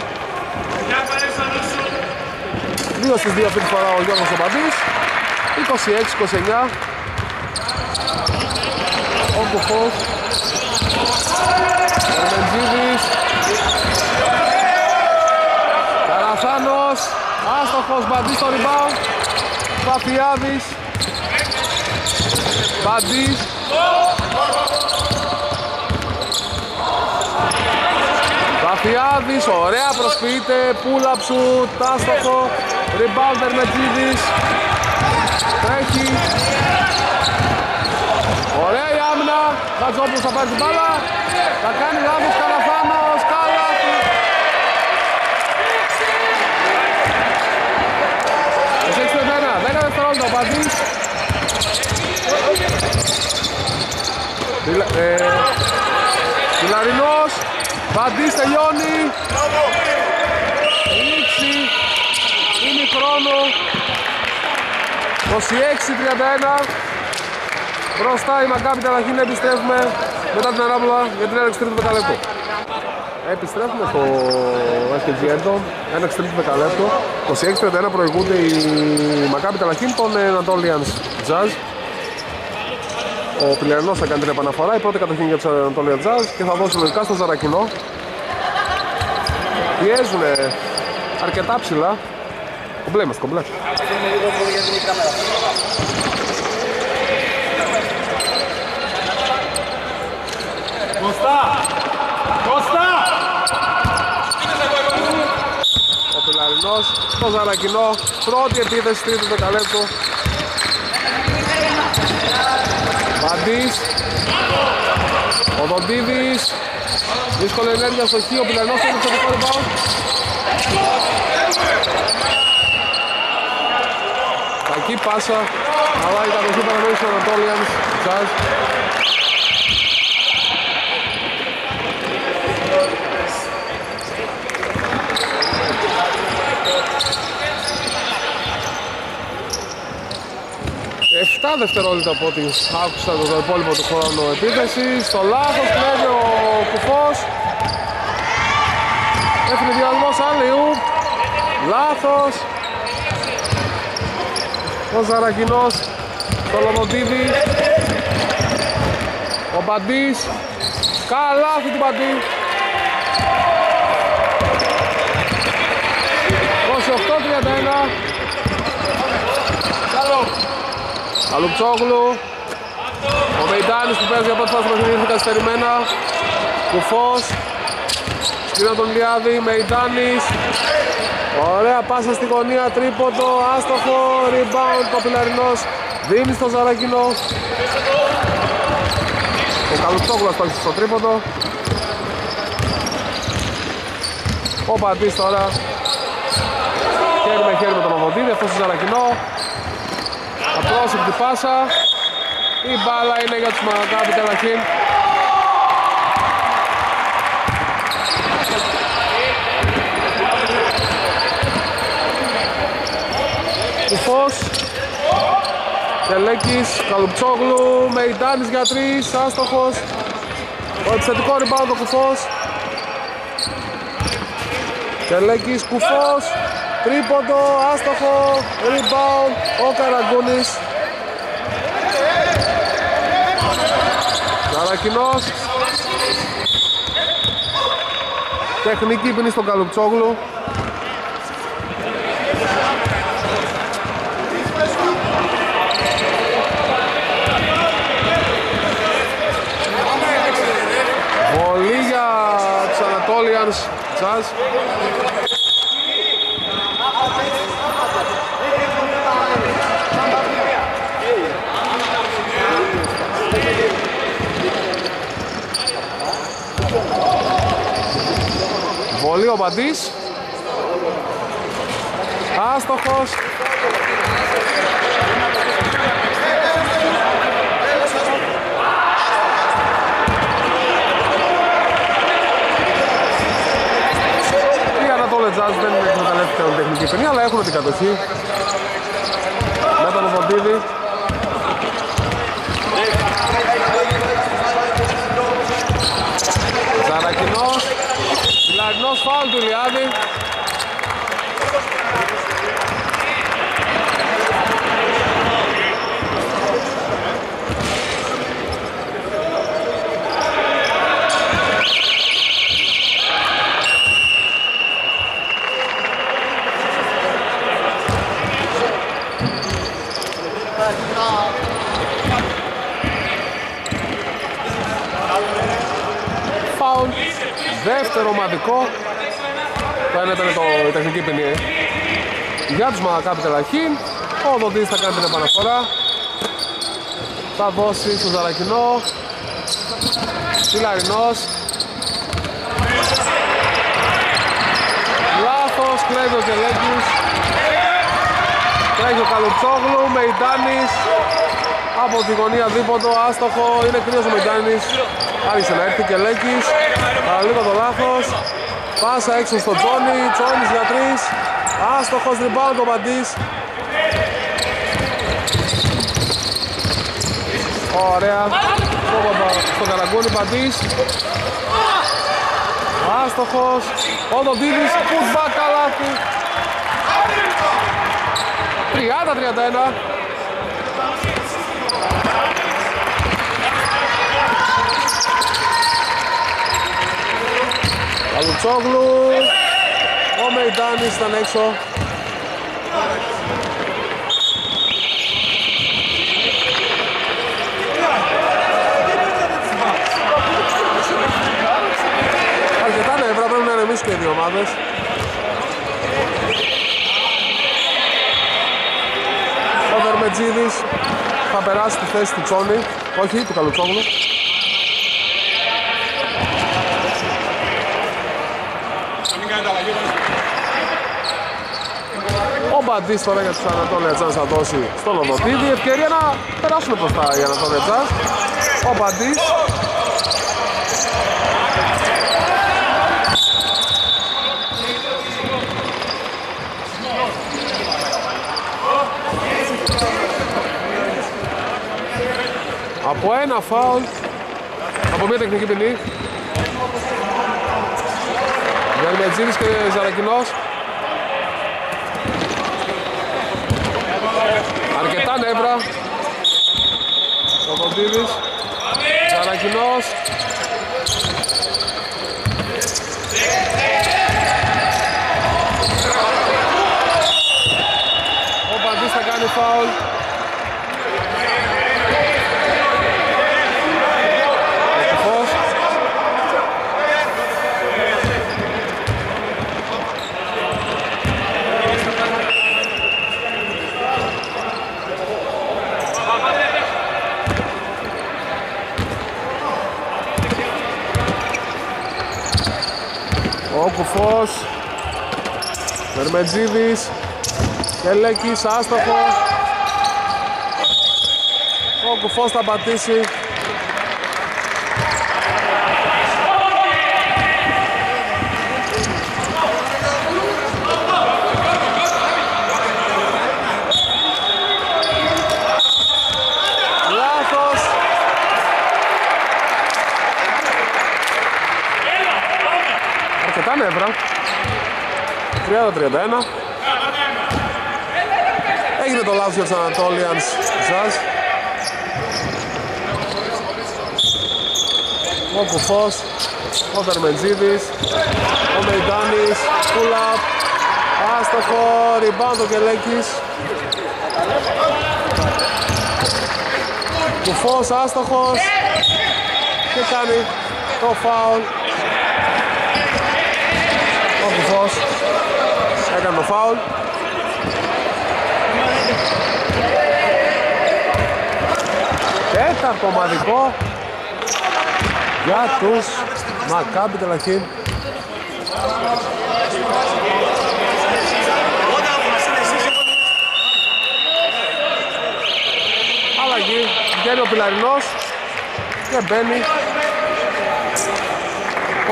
Δύο στις δύο αυτή τη φορά ο Γιώργος ο Παντής. είκοσι έξι είκοσι εννιά. Ο Κουφός, ο Μεντζίδης, Καραθάνος. Άστοχος, Μπαντής στο rebound, Παπιάδης, Μπαντής. Παπιάδης, ωραία προσποιείται, πουλαψου, τάστοχο, rebound Βερμετζίδης. Τρέχει. Ωραία η άμυνα, Χατζόπουλος θα πάρει την μπάλα, θα κάνει λάθος Καραθάνος, καλά. δέκα δευτερόλεπτα, Παντής. Πιλαρινός, Παντής τελειώνει. Λήξη, είναι χρόνο. είκοσι έξι τριάντα ένα. Μπροστά η Μακάμπι Ταλαχήν, επιστρέφουμε μετά την ανάπλα για την έναξη τρίτου δεκαλέπτου. Επιστρέφουμε στο ες κέι τζι Air Dome, έναξη τρίτου δεκαλέπτου. είκοσι έξι τριάντα ένα προηγούνται οι Μακάμπι Ταλαχήν των Anatolian Jazz. Ο Πιλιανός θα κάνει την επαναφορά. Η πρώτη κατοχή για τους Ανατολία Τζαζ και θα δώσει μερικά στο Ζαρακινό. Πιέζουνε αρκετά ψηλά. Κομπλέ μας, κομπλέ. Κώστα! Κώστα! Ο Πιλαρινός στο Ζαρακινό, πρώτη επίθεση, τρίτο δεκαλέπτου. Παντής, ο Δοντίδης, δύσκολη ενέργεια στο χείο, ο Πιλαρινός στο εξωτικό rebound. Κακή πάσα, αλλά η κατοχή παραμένει στον Ανατόλιανς Τζαζ. εφτά δευτερόλεπτα από ό,τι άκουσα το υπόλοιπο του χρόνου επίθεση. Στο λάθος κλέβει ο Κουφός. Έφυγε διαδρομός άλλου. Λάθος. Ο Ζαρακινός. Το Λοδοντίδη. Ο Μπαντής. Καλάθι του Μπαντή. είκοσι οκτώ τριάντα ένα. Καλό. Αλουπτσόγλου, ο Μεϊντάνης που παίζει για πρώτη φορά στο παιχνίδι καθυστερημένα. Κουφός, σκύνα τον Λιάδη, Μεϊντάνης. Ωραία πάσα στη γωνία, τρίποντο, άστοχο, rebound, το Πιλαρινός δίνει στο Ζαρακινό. Ο Καλουπτσόγλου ασπάζει στο τρίποντο. Ο Παντής τώρα, χέρι με χέρι με τον Παπαδίδη, αυτός στο Ζαρακινό. Απρόσωπτη πάσα, η μπάλα είναι για τους Μακάμπι καταρχήν. Κουφός, Τελέκης, Καλουπτσόγλου, Μεϊντάνης για τρεις, άστοχος. Ο επιθετικό rebound ο Κουφός. Τελέκης, Κουφός. Τρίποντο, άστοχο, rebound, ο Καραγκούνης. Καρακινός. Τεχνική ποινή στον Καλουπτσόγλου. Βολή για τους Ανατόλιανς Τζαζ. Βολή ο Μπαντής. Άστοχος. Οι Ανατόλια Τζαζ δεν εκμεταλλεύτηκαν τεχνική ποινή, αλλά έχουν την κατοχή. Με τον Βοντίδη. Ζαρακινός. Φιλαρινός φάουλ του Ηλιάδη. Δεύτερο ομαδικό. Το ένα ήταν το, η τεχνική ποινή για τους Μακάμπι Τελαχήν. Ο Δοντής θα κάνει την επαναφορά. Θα δώσει στο Ζαρακινό. Φιλαρινός. Λάθος, κλέβει ο Τελέκης. Τρέχει ο Καλουπτσόγλου, Μεϊντάνης. Από τη γωνία δίποντο, άστοχο, είναι κρύος ο Μεϊντάνης. Άρχισε να έρθει και Λέκης, παραλίγο το λάθος. Πάσα έξω στον Τζόνι, Τζόνις για τρεις. Άστοχος, rebound ο Μπαντής. Ωραία, στον Καραγκούνι, Μπαντής. Άστοχος, ο Δοντίδης, putback καλάθι. τριάντα τριάντα ένα. Τσόγλου, ο Μεϊντάνης ήταν έξω. Αρκετά νεύρα πρέπει να ανεμίσουν και οι δύο ομάδες. Ο Βερμετζίδης θα περάσει τη θέση του Τσόνη, όχι του Καλουτσόγλου. Ο Μπαντής τώρα για τους Ανατόλια Τζάς θα δώσει στον Οδοτίδη, ευκαιρία να περάσουν μπροστά οι Ανατόλια Τζάς. Ο Μπαντής από ένα φάουλ, από μια τεχνική ποινή. Γερμετζίδης και Ζαρακινός. Αρκετά νεύρα. Οδοντίδης, Ζαρακινός. Ο Παντής θα κάνει φάουλ. Ο Κουφός, Βερμετζίδης, Τελέκης, άστοχο. Ο Κουφός θα πατήσει. τριάντα τριάντα ένα. Έγινε το λάθος για τους Ανατόλιανς Ζας. Ο Κουφός, ο Βερμετζίδης, ο Μεϊντάνης, pull-up, άστοχο, rebound ο Κελέκης. Κουφός, άστοχος και κάνει το φάουλ. Ο Κουφός έκανε το φάουλ. Τέταρτο ομαδικό για τους Μακάμπι Τελαχήν. Αλλαγή, βγαίνει ο Πιλαρινός και μπαίνει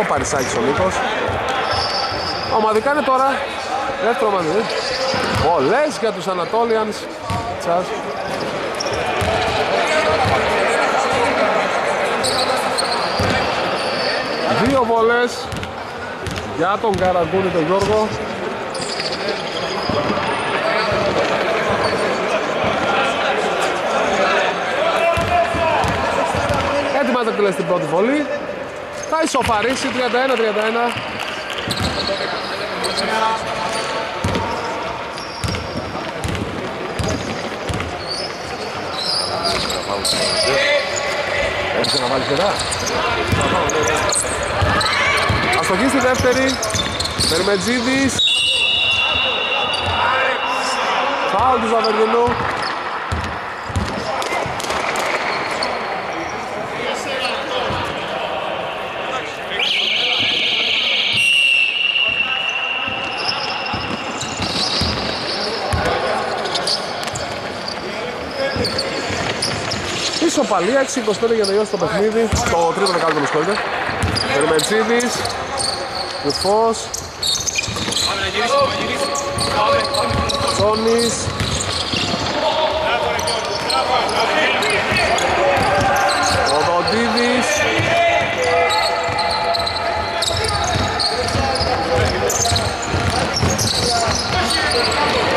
ο Παρισάκης ο Νίκος. Ομαδικά είναι τώρα δεύτερο ομαδικό. Πολλές για τους Ανατόλιανς Τζας. Δύο βολές για τον Καραγκούνη τον Γιώργο. Έτοιμα τα κλειστή πρώτη βολή. Θα ισοφαρίσει τριάντα ένα τριάντα ένα. Έχεις να βάλεις κερά. Αστοχή στη δεύτερη. Βερμετζίδης. Φάουλ του Ζαβερδινού. Ισοπαλία, έξι είκοσι πέντε για να τελειώσει το παιχνίδι. Το τρίτο δεκάλεπτο με συγχωρείτε. Βερμετζίδης, Κουφός, Τσόνης. Οδοντίδης.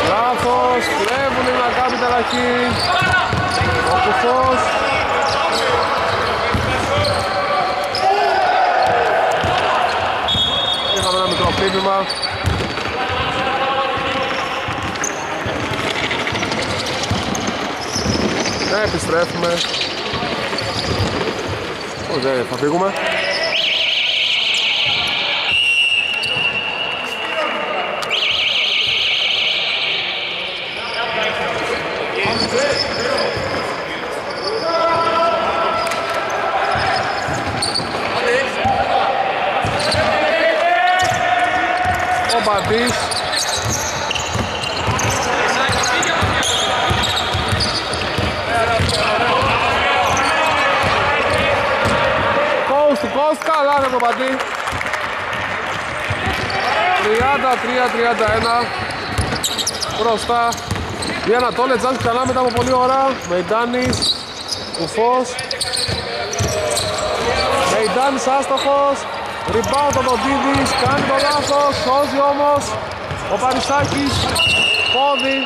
Λάθος, κλέβουν οι Μακάμπι Τελαχήν. Ο Κουφός. Να επιστρέφουμε. Όχι, δεν θα φύγουμε. Ο Μπαντής Κόους του Κόους, καλά είναι το Μπαντή. Τριάντα τρία τριάντα ένα μπροστά. Για να το λετζάζει καλά μετά από πολλή ώρα. Μεϊντάνης, κουφός Μεϊντάνης άστοχος. Rebound ο Δοντίδης, κάνει το λάθος, σώζει όμως ο Παρισάκης, πόδι.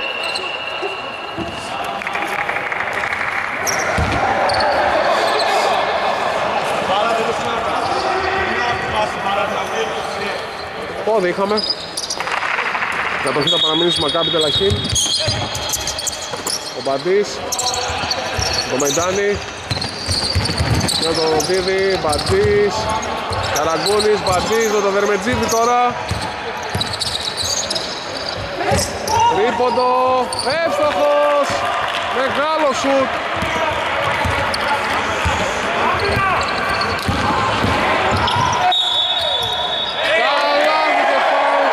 Πόδι είχαμε. Κατοχή θα παραμείνει στη Μακάμπι Τελαχήν. Ο Μπαντής, το Μεϊντάνη και ο Δοντίδη, Μπαντής. Καραγκούνης, Μπαντής, το Δερμετζίδη τώρα. Τρίποντο, εύστοχος, μεγάλο σουτ. Καλάβει το φάουλ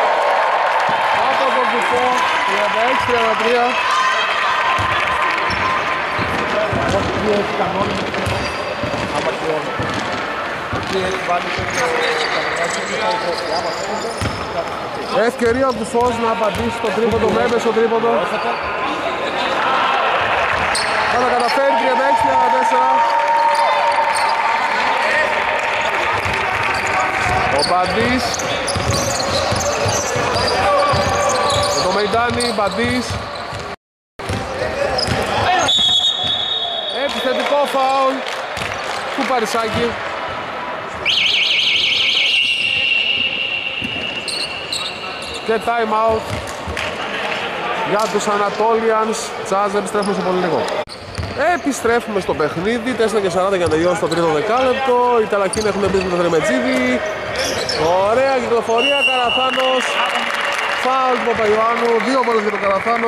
από τον κουφό, τριάντα έξι τριάντα τρία. Ευκαιρία του Φως να απαντήσει το τρίποντο, βέβαια στο τρίποντο. Θα τα καταφέρει, τριάντα έξι τριάντα τέσσερα. Ο Μπαντής. Το Μεϊντάνη, Μπαντής. Επιθετικό φάουλ του Παρισάκη. Και time out για τους Anatolians Jazz. Επιστρέφουμε σε πολύ λίγο. Επιστρέφουμε στο παιχνίδι. τέσσερα και σαράντα για να τελειώσει το τρίτο δεκάλεπτο. Οι Ταλακίν έχουν μπει με τον Δερμετζίδη. Ωραία κυκλοφορία. Καραθάνος. Φάουλ του Παπαϊωάννου. Δύο βόλες για τον Καραθάνο.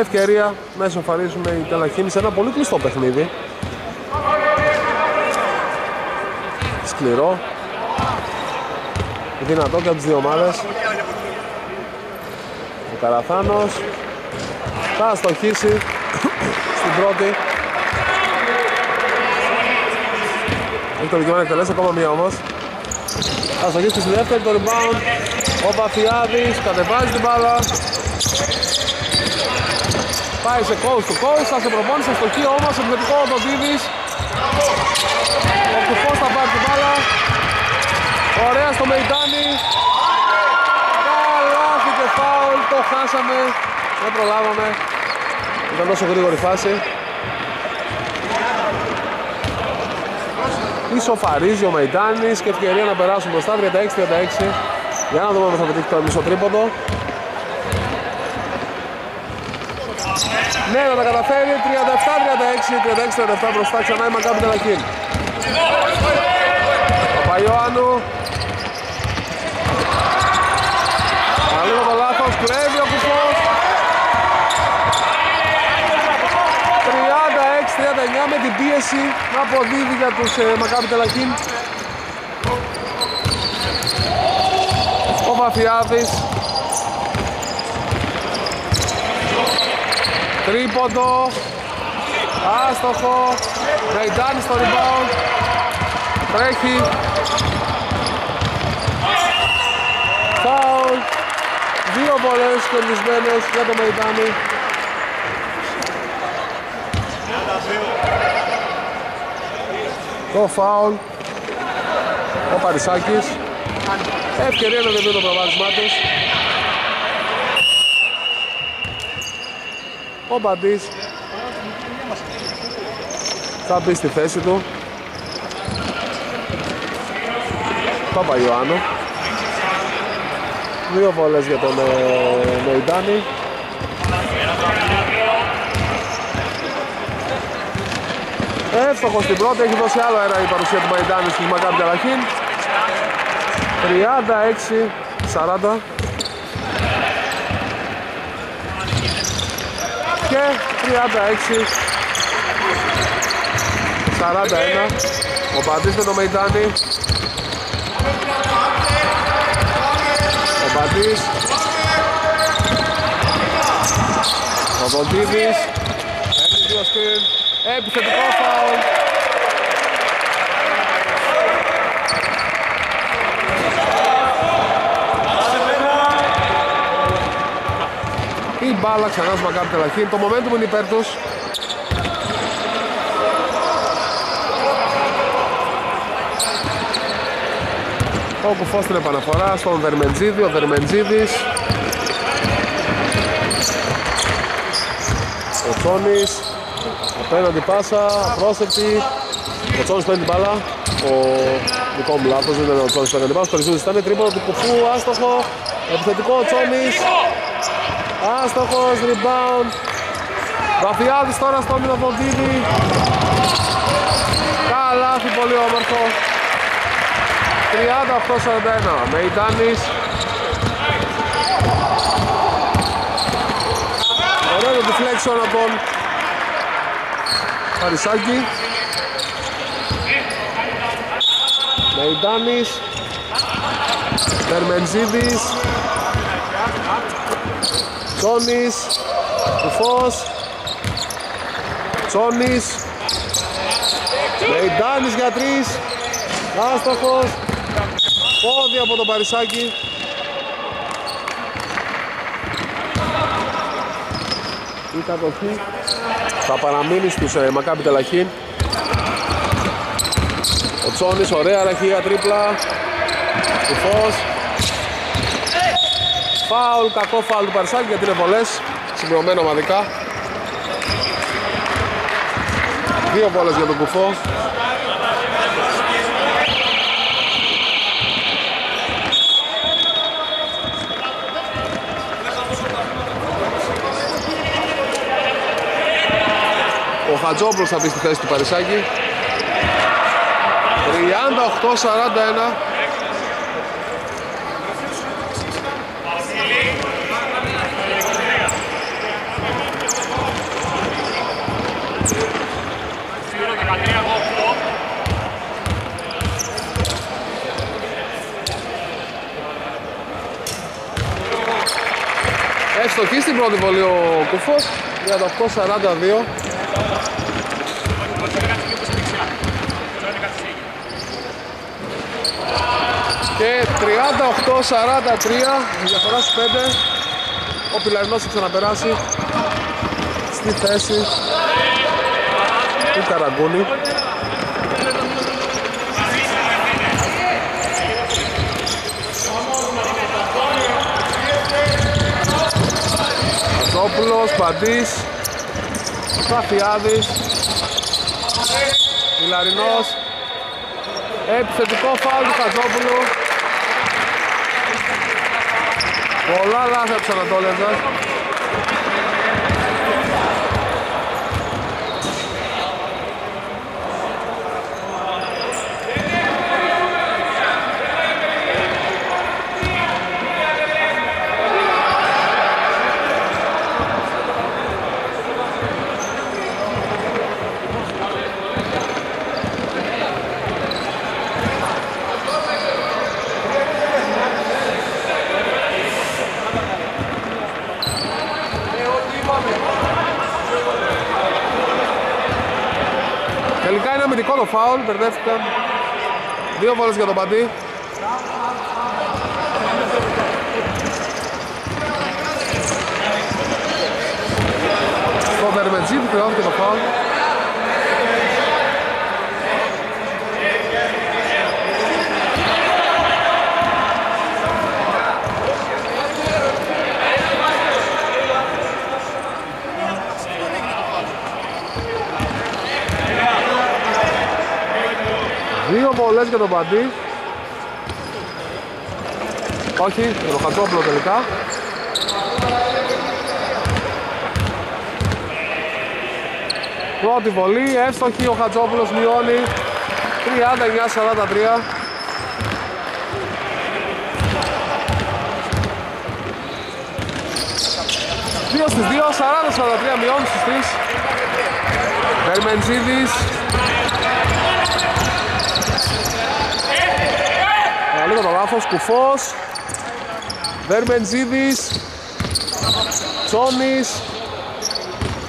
Ευκαιρία να ισοφαρίζουμε οι Ταλακίν σε ένα πολύ κλειστό παιχνίδι. Σκληρό. Δυνατό και από τις δύο ομάδες. Ο Καραθάνος θα αστοχίσει στην πρώτη. Έχει το δικαιωμένο εκτελέσει, ακόμα μία όμως. Θα αστοχίσει και στη δεύτερη, το rebound. Ο Παφιάδης κατεβάζει την μπάλα. Πάει σε coach to coach, θα σε προπόνησε αστοχή όμως, επιθετικό ο Δοντίδης. Ο Κουφός θα πάρει την μπάλα. Ωραία στο Μεϊντάνη. Καλάθι και φάουλ, το χάσαμε. Δεν προλάβαμε. Ήταν τόσο γρήγορη φάση. Ισοφαρίζει ο Μεϊντάνης και ευκαιρία να περάσουν μπροστά. τριάντα έξι τριάντα έξι. Για να δούμε αν θα πετύχει το μισό τρίποντο. Ναι, να τα καταφέρει. τριάντα επτά τριάντα έξι, τριάντα έξι τριάντα επτά μπροστά. Ξανά η Μακάμπι Τελαχήν. Παπαϊωάννου. Λίγο το λάθος, κλέβει ο Κουφός. τριάντα έξι τριάντα εννιά με την πίεση να αποδίδει για τους ε, Μακάμπι Τελαχήν. Ο Βαφιάδης. Τρίποντο. Άστοχο. Μεϊντάνης στο rebound. Τρέχει. Φάουλ. Δύο βολές κερδισμένες για το Μεϊντάνη. Το φάουλ. Ο Παρισάκης. Ευκαιρία να δει το προβάδισμά τους. Ο Μπαντής θα μπει στη θέση του. Παπαϊωάννου. Δύο βολές για τον Μεϊντάνη. Άστοχος στην πρώτη, έχει δώσει άλλο ένα η παρουσία του Μαϊντάνη στην Μακάμπι Καλαχήν. Τριάντα έξι σαράντα. Και τριάντα έξι σαράντα ένα. Ο Παντής με τον Μαϊντάνη. Ο Παντής. Ο Βοντίδης. Ένα δύο σκριν. Επιθετικό φάουλ. Η μπάλα ξανά στο Μακάμπι Τελαχήν. Το momentum είναι υπέρ τους. Ο Κουφός την επαναφορά στον Δερμεντζίδη. Ο Δερμεντζίδης. Ο Τσόνης. Απέναντι πάσα, πρόσθετη. Ο Τσόνης παίρνει την μπάλα. Ο δικό μου λάθος, δεν ήταν ο Τσόνης παίρνει την μπάλα. Το Ριζούδης ήταν τρίπονο του Κουφού, άστοχο. Επιθετικό ο Τσόνης. Άστοχος, rebound. Βαφιάδης τώρα στο όμιλο Βοντίδη. Καλάθι, πολύ όμορφο. τριάντα οκτώ σαράντα ένα. Μεϊτάνης. Ωραίο deflection από τον Χαρισάκη. Μεϊτάνης. Δερμεντζίδης. Τσόνης, Κουφός, Τσόνης, Μεϊντάνης για τρεις, άστοχος, πόδι από τον Παρισάκη. Η κατοχή θα παραμείνει στους ε, Μακάμπι Τελαχήν. Ο Τσόνης, ωραία ραχεία τρίπλα, Κουφός. Φάουλ, κακό φάουλ του Παρισάκη γιατί είναι βολές, συμπληρωμένο ομαδικά. Δύο βολές για τον Κουφό. Ο Χατζόπουλος θα μπει στη θέση του Παρισάκη. τριάντα οκτώ σαράντα ένα. Ευστοχή στην πρώτη βολή ο Κουφός, τριάντα οκτώ σαράντα δύο. Και τριάντα οκτώ σαράντα τρία, διαφορά στους πέντε. Ο Πιλαρινός θα ξαναπεράσει στη θέση του Καραγκούνη. Πουλος, Παντής, Βαφιάδης, Πιλαρινός, επιθετικό φάουλ του Χατζόπουλου. Πολλά λάθη από τους Ανατόλεζας. Το φάουλ, μπερδεύτηκαν. Δύο βόλες για τον Παντή. Το Βερμετζή που χρειάζεται το φάουλ. Δύο βολές για τον Παντή. Όχι, για τον Χατζόπουλο τελικά. Πρώτη βολή, εύστοχη, ο Χατζόπουλος μειώνει τριάντα εννιά σαράντα τρία. δύο στις δύο, σαράντα σαράντα τρία μειώνει στις τρεις. Βερμεντζίδης. Λίγο το λάθος, Κουφός. Βερμεντζίδης. Τσόνης.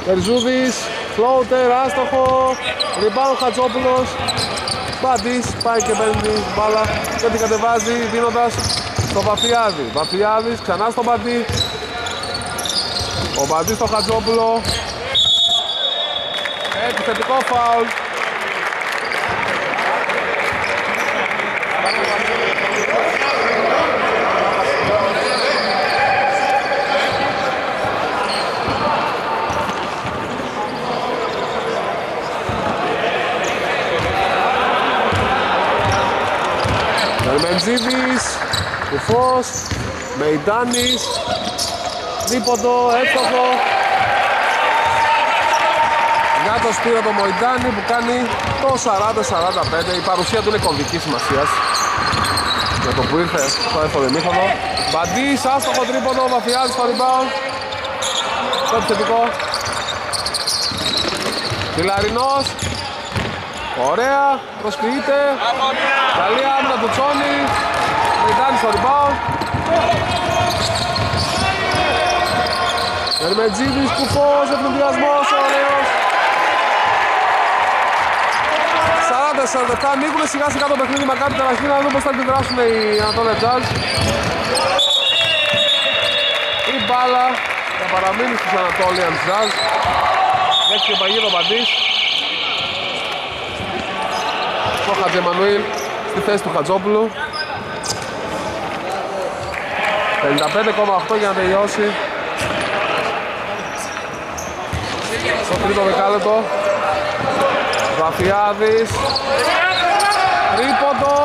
Τερζούδης. Φλόουτερ, άστοχο. Ριμπάου Χατζόπουλος. Μπάντης, πάει και παίρνει την μπάλα και την κατεβάζει δίνοντας στο Βαφιάδη. Βαφιάδης ξανά στο Μπαντή. Ο Μπαντής στο Χατζόπουλο. Επιθετικό φάουλ. Μεντζίδης, Κουφός, Μεϊντάνης, δίποτο, εύστοχο. Για το σπίρο το Μεϊντάνη που κάνει το σαράντα σαράντα πέντε. Η παρουσία του είναι κομβικής σημασίας. Με το που ήρθε στο έφοδο ημίχρονο. Μπαντής, άστοχο τρίποτο, Βαφιάδης στο rebound. Το επιθετικό. Τιλαρινός. Ωραία, προσποιείται. Καλή άμυνα του Τσόνη. Μεϊντάνη στο rebound. Ερμεντζίδης, Κουφός, ευνηδιασμός, ωραίος. σαράντα σαράντα επτά, νίκουνε σιγά σιγά το παιχνίδι Μακάμπι Ταραχήνα, να δούμε πώς θα αντιδράσουν οι Ανατόλια Τζαζ. Η μπάλα θα παραμείνει στους Ανατόλια Τζαζ. Έχει και παγίδο Μπαντής. Ο Χατζεμανουήλ στη θέση του Χατζόπουλου. πενήντα πέντε κόμμα οκτώ για να τελειώσει στο τρίτο δεκάλεπτο. Βαφιάδης τρίποντο,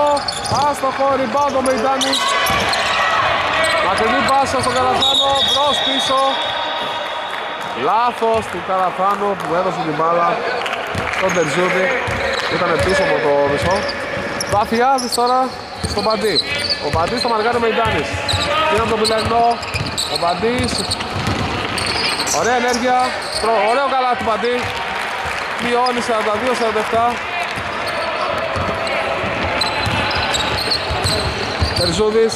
άστοχο, rebound ο Μεϊντάνης. Μακρινή πάσα στον Καραθάνο, μπρος πίσω. Λάθος του Καραθάνο που έδωσε την μπάλα στον Τερζούδη. Ήταν πίσω από το μισό. Βαφιάδης τώρα στον Παντή. Ο Παντής στο μαργάρι Μεϊντάνης. Είναι από τον Πιλερνό. Ο Παντής. Ωραία ενέργεια. Ωραίο καλά του Παντή. Μειώνει σαράντα δύο σαράντα επτά. Τερζούδης.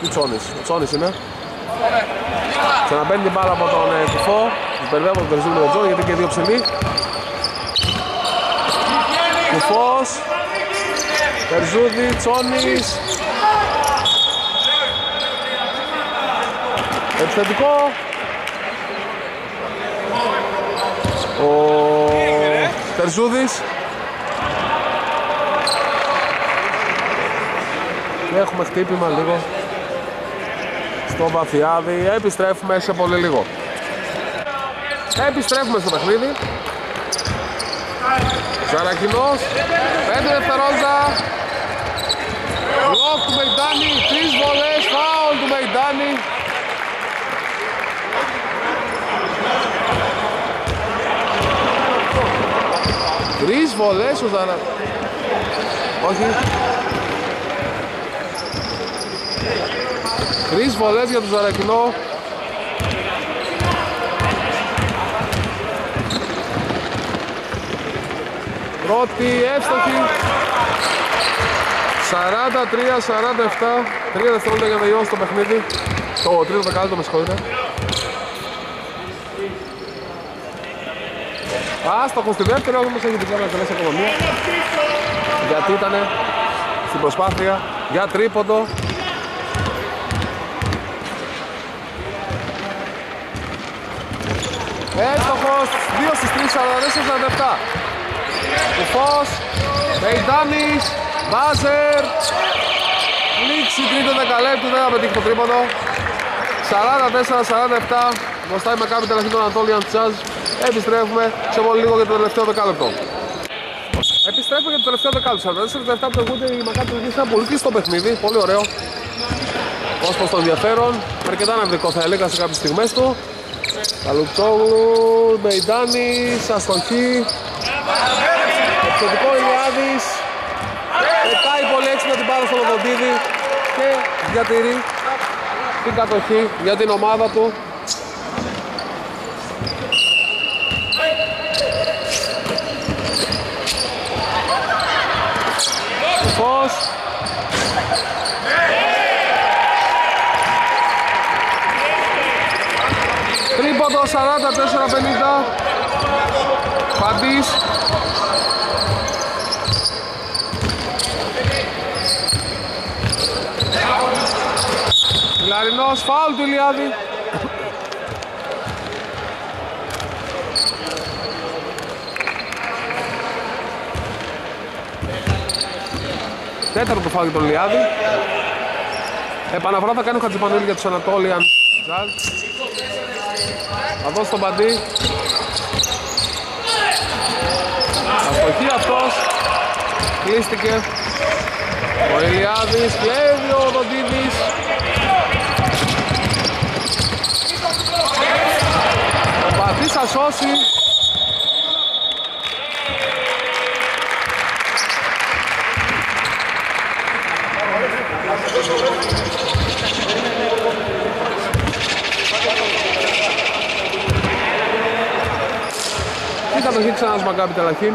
Τι Τσόνης. Ο Τσόνης είναι. Ξαναμπαίνει την μπάλα από τον Κουφό. Περιβεύω τον Τερζούδη με τον Τζόνη γιατί είναι και δύο ψηλοί. Κουφός, Τερζούδη, Τσόνης. Επιθετικό. Ο Τερζούδης. Έχουμε χτύπημα λίγο στον Βαφιάδη. Επιστρέφουμε σε πολύ λίγο. Επιστρέφουμε στο παιχνίδι. Καρακινός, πέντε δευτερόλεπτα. Βλοκ του Μεϊντάνη, τρεις βολές, φάουλ του Μεϊντάνη. Τρεις βολές ο Ζαρα... Όχι. Τρεις βολές για τον Ζαρακινό. Πρώτη εύστοχη. σαράντα τρία σαράντα επτά. Τρία δευτερόλεπτα για να τελειώσει το παιχνίδι. Το τρίτο δεκάλεπτο με συγχωρείτε. Άστοχο στη δεύτερη, όμως έχει την κάμερα τελέσσα οικονομία. Γιατί ήτανε στην προσπάθεια για τρίποντο. Εύστοχος δύο στις τρεις, σαράντα τέσσερα σαράντα επτά. Κουφός, Μεϊντάνης, Βάζερ. Λήξη τρίτο δεκαλέπτου, δεν θα πετύχει το τρίποντο. σαράντα τέσσερα σαράντα επτά, μπροστά η Μακάμπι Τελαχή των Ανατόλιαν Τζαζ. Επιστρέφουμε σε πολύ λίγο για το τελευταίο δεκάλεπτο. Επιστρέφουμε για το τελευταίο δεκάλεπτο. σαράντα τέσσερα σαράντα επτά προηγούνται η Μακάμπι Τελαχή, ήταν πολύ κλειστό παιχνίδι, πολύ ωραίο. Ως προς το ενδιαφέρον, αρκετά αναβλητικό θα έλεγα σε κάποιες στιγμές του. Καλουπτόγλου, Μπεϊντάνης, αστοχή. Εξωτικό Ηλιάδης. Πετάει πολύ έξυπνα την πάρα στο Λοβοντίδη και διατηρεί την κατοχή για την ομάδα του. Φως. Τρίποντο σαράντα τέσσερα πενήντα. Παντής. Λαρινός, φάουλ του Ηλιάδη. Τέταρτο φάουλ του Ηλιάδη. Επαναφορά θα κάνει ο Χατζηπανέλη για τους Ανατόλιαν Τζαζ. Θα δώσει τον Παντή. Αστοχή αυτός. Κλείστηκε. Ο Ηλιάδης κλέβει ο Δοντίδης. Ο Παντής θα σώσει. Η κατοχή ξανά του Μακάμπι Τελαχήν.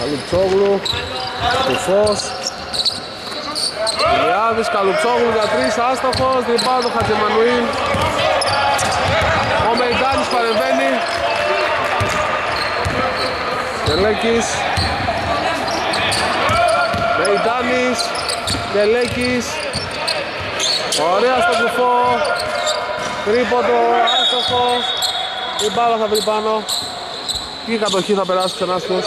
Καλουτσόγλου, του Φως. Ηλιάδης, Καλουτσόγλου για τρεις, άστοχος, διπάνω του Χατζημανουήλ. Ο Μεϊντάνης παρεμβαίνει. Τελέκης. Μεϊντάνης. Τελέκης. Ωραία στο κουφό. Τρίποντο. Άστοχο. Η μπάλα θα βρει πάνω. Και η κατοχή θα περάσει ξανά στους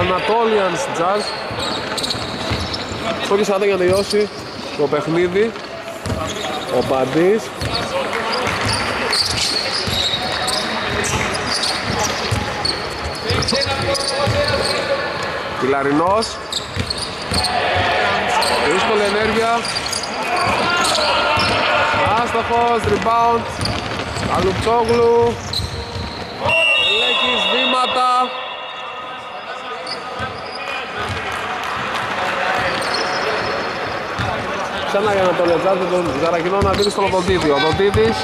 Anatolians Jazz. Στο κεισάτε για να τελειώσει το παιχνίδι. Ο Μπαντής. Κυλαρινός. Δύσκολη ενέργεια. Άστοχος, rebound. Αλουτσόγλου. Ελέκης, βήματα. Ξανά για να το λετζάτε τον Ζαρακινό να δίνει στον Οδοντίδη. Ο Οδοντίδης.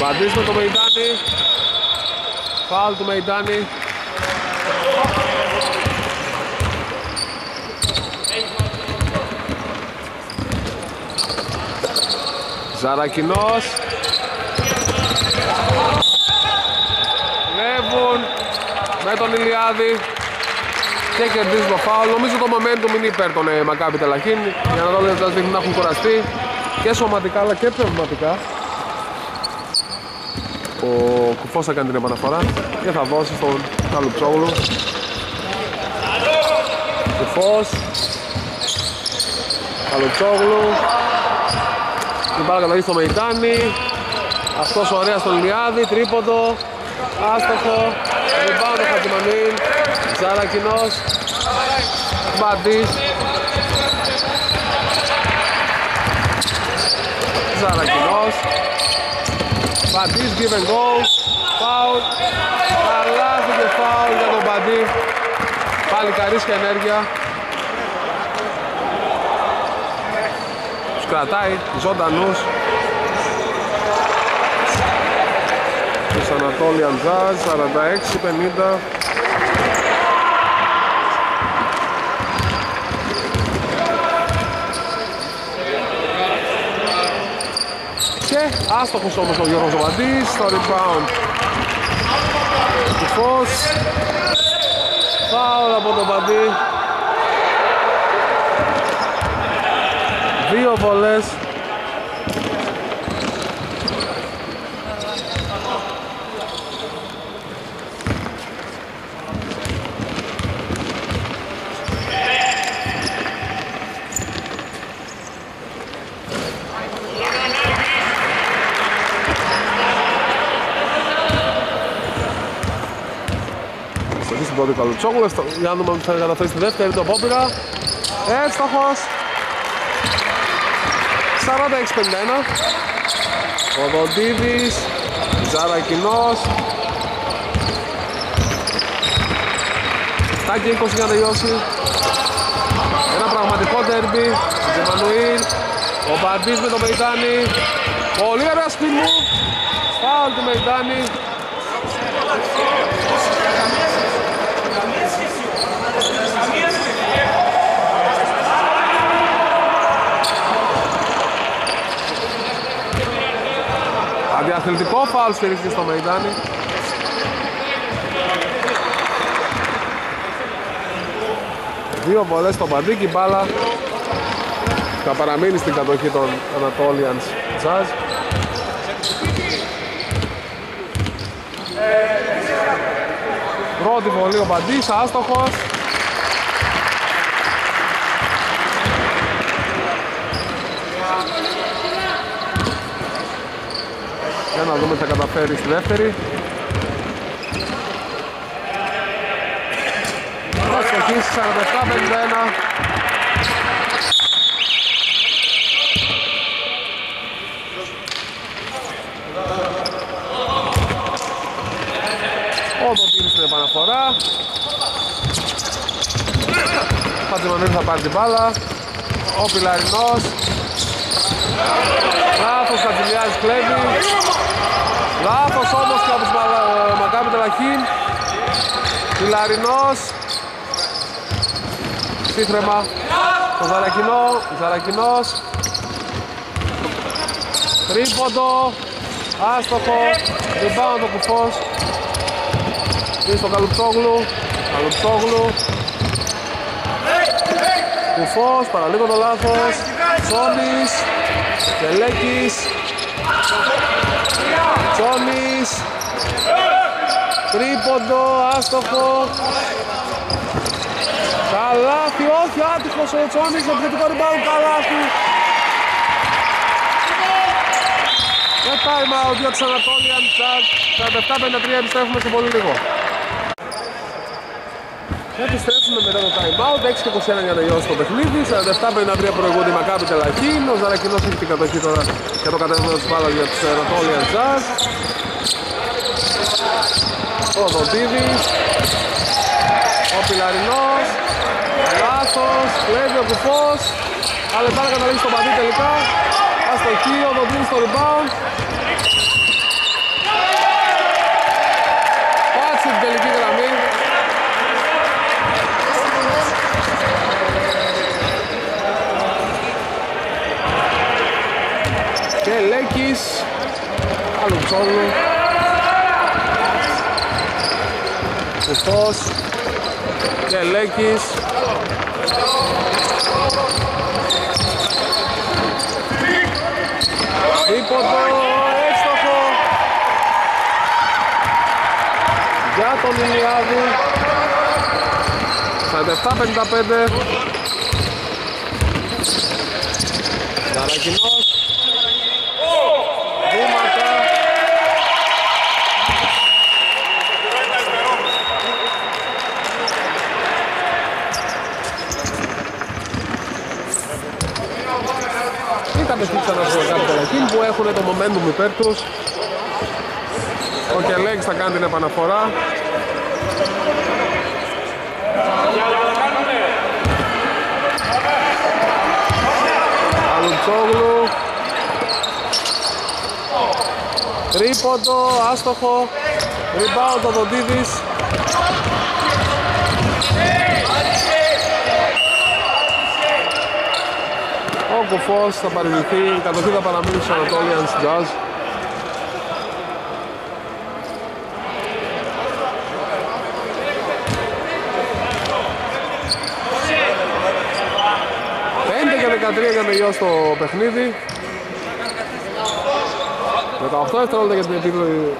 Μπαντής με τον Μεϊντάνη. Φάουλ του Μεϊντάνη. Ζαρακινός. Λεύουν με τον Ηλιάδη. Και κερδίζει το φάουλ. Νομίζω το momentum είναι υπέρ των ε, Μακάμπι Τελαχήν. Για να δούμε ότι δείχνει να έχουν κουραστεί και σωματικά αλλά και πνευματικά. Ο Κουφός θα κάνει την επαναφορά και θα δώσει στον Καλουτσόγλου. Κουφός. Καλουτσόγλου. Την πάρα καταγεί στο Μεϊντάνη. Αυτός ωραία στον Ηλιάδη. Τρίποντο. Άστοχο. Ριμπάουντ του Χατζημανουήλ. Ζαρακινός, Μπαντής. Ζαρακινός, Μπαντής, give and go, foul, αλλάζει και foul για τον Μπαντή. Πάλι καρίσια ενέργεια. Τους κρατάει ζωντανούς. Τους Anatolian Jazz, σαράντα έξι πενήντα. Άστοχος όμως ο Γιώργος Βαντής, στο rebound του Φως. Φάουλ από τον Βαντή. Δύο βολές. στον Τόνι Καλουτσόγλου. Για να δούμε αν θα καταφέρει στη δεύτερη. Είναι το Πόμπηρα. Έστοχος. σαράντα έξι πενήντα ένα. Κοδοντίδης. Τζαρακινός. Στάκι είκοσι για να τελειώσει. Ένα πραγματικό derby. Τζεμανουήλ. Ο Μπαρμπής με τον Μεϊτάνη. Πολύ ωραία σπιν μου. Φάουλ του Μεϊτάνη. Αντιαθλητικό φάουλ στηρίχθηκε στο Μεϊτάνη. Δύο βολές στο παντίκι, μπάλα θα παραμείνει στην κατοχή των Anatolian Jazz. Πρώτη βολή ο Μπαντής, άστοχος. Για να δούμε τι θα καταφέρει στη δεύτερη. Αστοχή, σαράντα επτά πενήντα ένα. Επαναφορά. Πατζημανίδη θα πάρει την μπάλα. Ο Πιλαρινός. Λάθος, Χατζηλιάδης κλέβει. Λάθος όμως και από τους Μακάμπι Τελαχήν. Πιλαρινός. Σύτρεμα. Το Ζαρακινό. Ζαρακινός. Τρίποντο. Άστοχο. Ριμπάουν το κουφός. Είναι στο Καλουτσόγλου, Καλουτσόγλου, Κουφός, παραλίγο το λάθος, Τσόνης, Τελέκης, Τσόνης, τρίποντο, άστοχο, καλάθι, όχι άτυχος ο Τσόνης, επιθετικό rebound, καλάθι. Και time out για τους Anatolian Jazz, σαράντα επτά πενήντα τρία, επιστρέφουμε σε πολύ λίγο. Θα επιστρέψουμε μετά το time out, έξι και είκοσι ένα για να τελειώσει το παιχνίδι. σαράντα επτά πενήντα τρία προηγούνται οι Μακάμπι Τελαχήν. Ο Ζαρακινός έχει την κατοχή τώρα και το κατέβασμα της μπάλας για τους Anatolian Jazz. Ο Δοντίδης, ο Πιλαρινός, λάθος, κλέβει ο Κουφός. Αλλά πάλι καταλήγει στο παντί τελικά. Αστοχή, ο Δοντίδης στο rebound. Πάτσε την τελική γραμμή. Τελέκης, Αλουτσόγλου, Κουφός, Τελέκης, δίποτο, έξτοχο για τον Ηλιάδη, σαράντα επτά πενήντα πέντε. Ζαρακινός. Στήξαν από τον Κάπη Τελαχήν που έχουν το momentum υπέρ τους. Ο Κελέγκης θα κάνει την επαναφορά. Αλουτσόγλου. Τρίποντο, άστοχο. Rebound το Δοντίδης. Ο Κουφός θα παραιτηθεί, η κατοχή θα παραμείνει στους Anatolian Jazz. πέντε και δεκατρία για να τελειώσει το παιχνίδι. δεκαοκτώ δευτερόλεπτα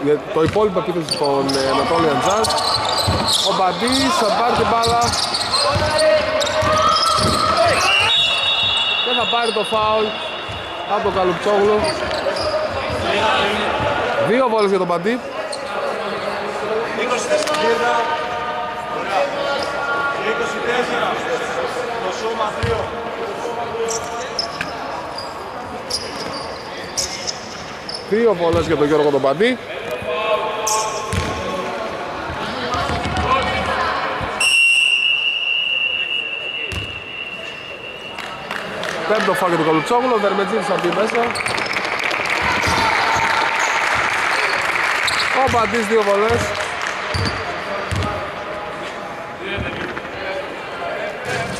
για το υπόλοιπο επίθεση των Anatolian Jazz. Ο Μπαντής θα πάρει την μπάλα. Θα πάρει το φάουλ από τον Καλουτσόγλου. Δύο βόλες για τον Παντή. είκοσι τέσσερα, το σώμα δύο. Δύο βολές για τον Γιώργο τον Παντή. Πέμπτο φάγκο του Καλουτσόγλου, ο Δερμετζίδης θα μπει μέσα. Ο Μπαντής δύο βολές.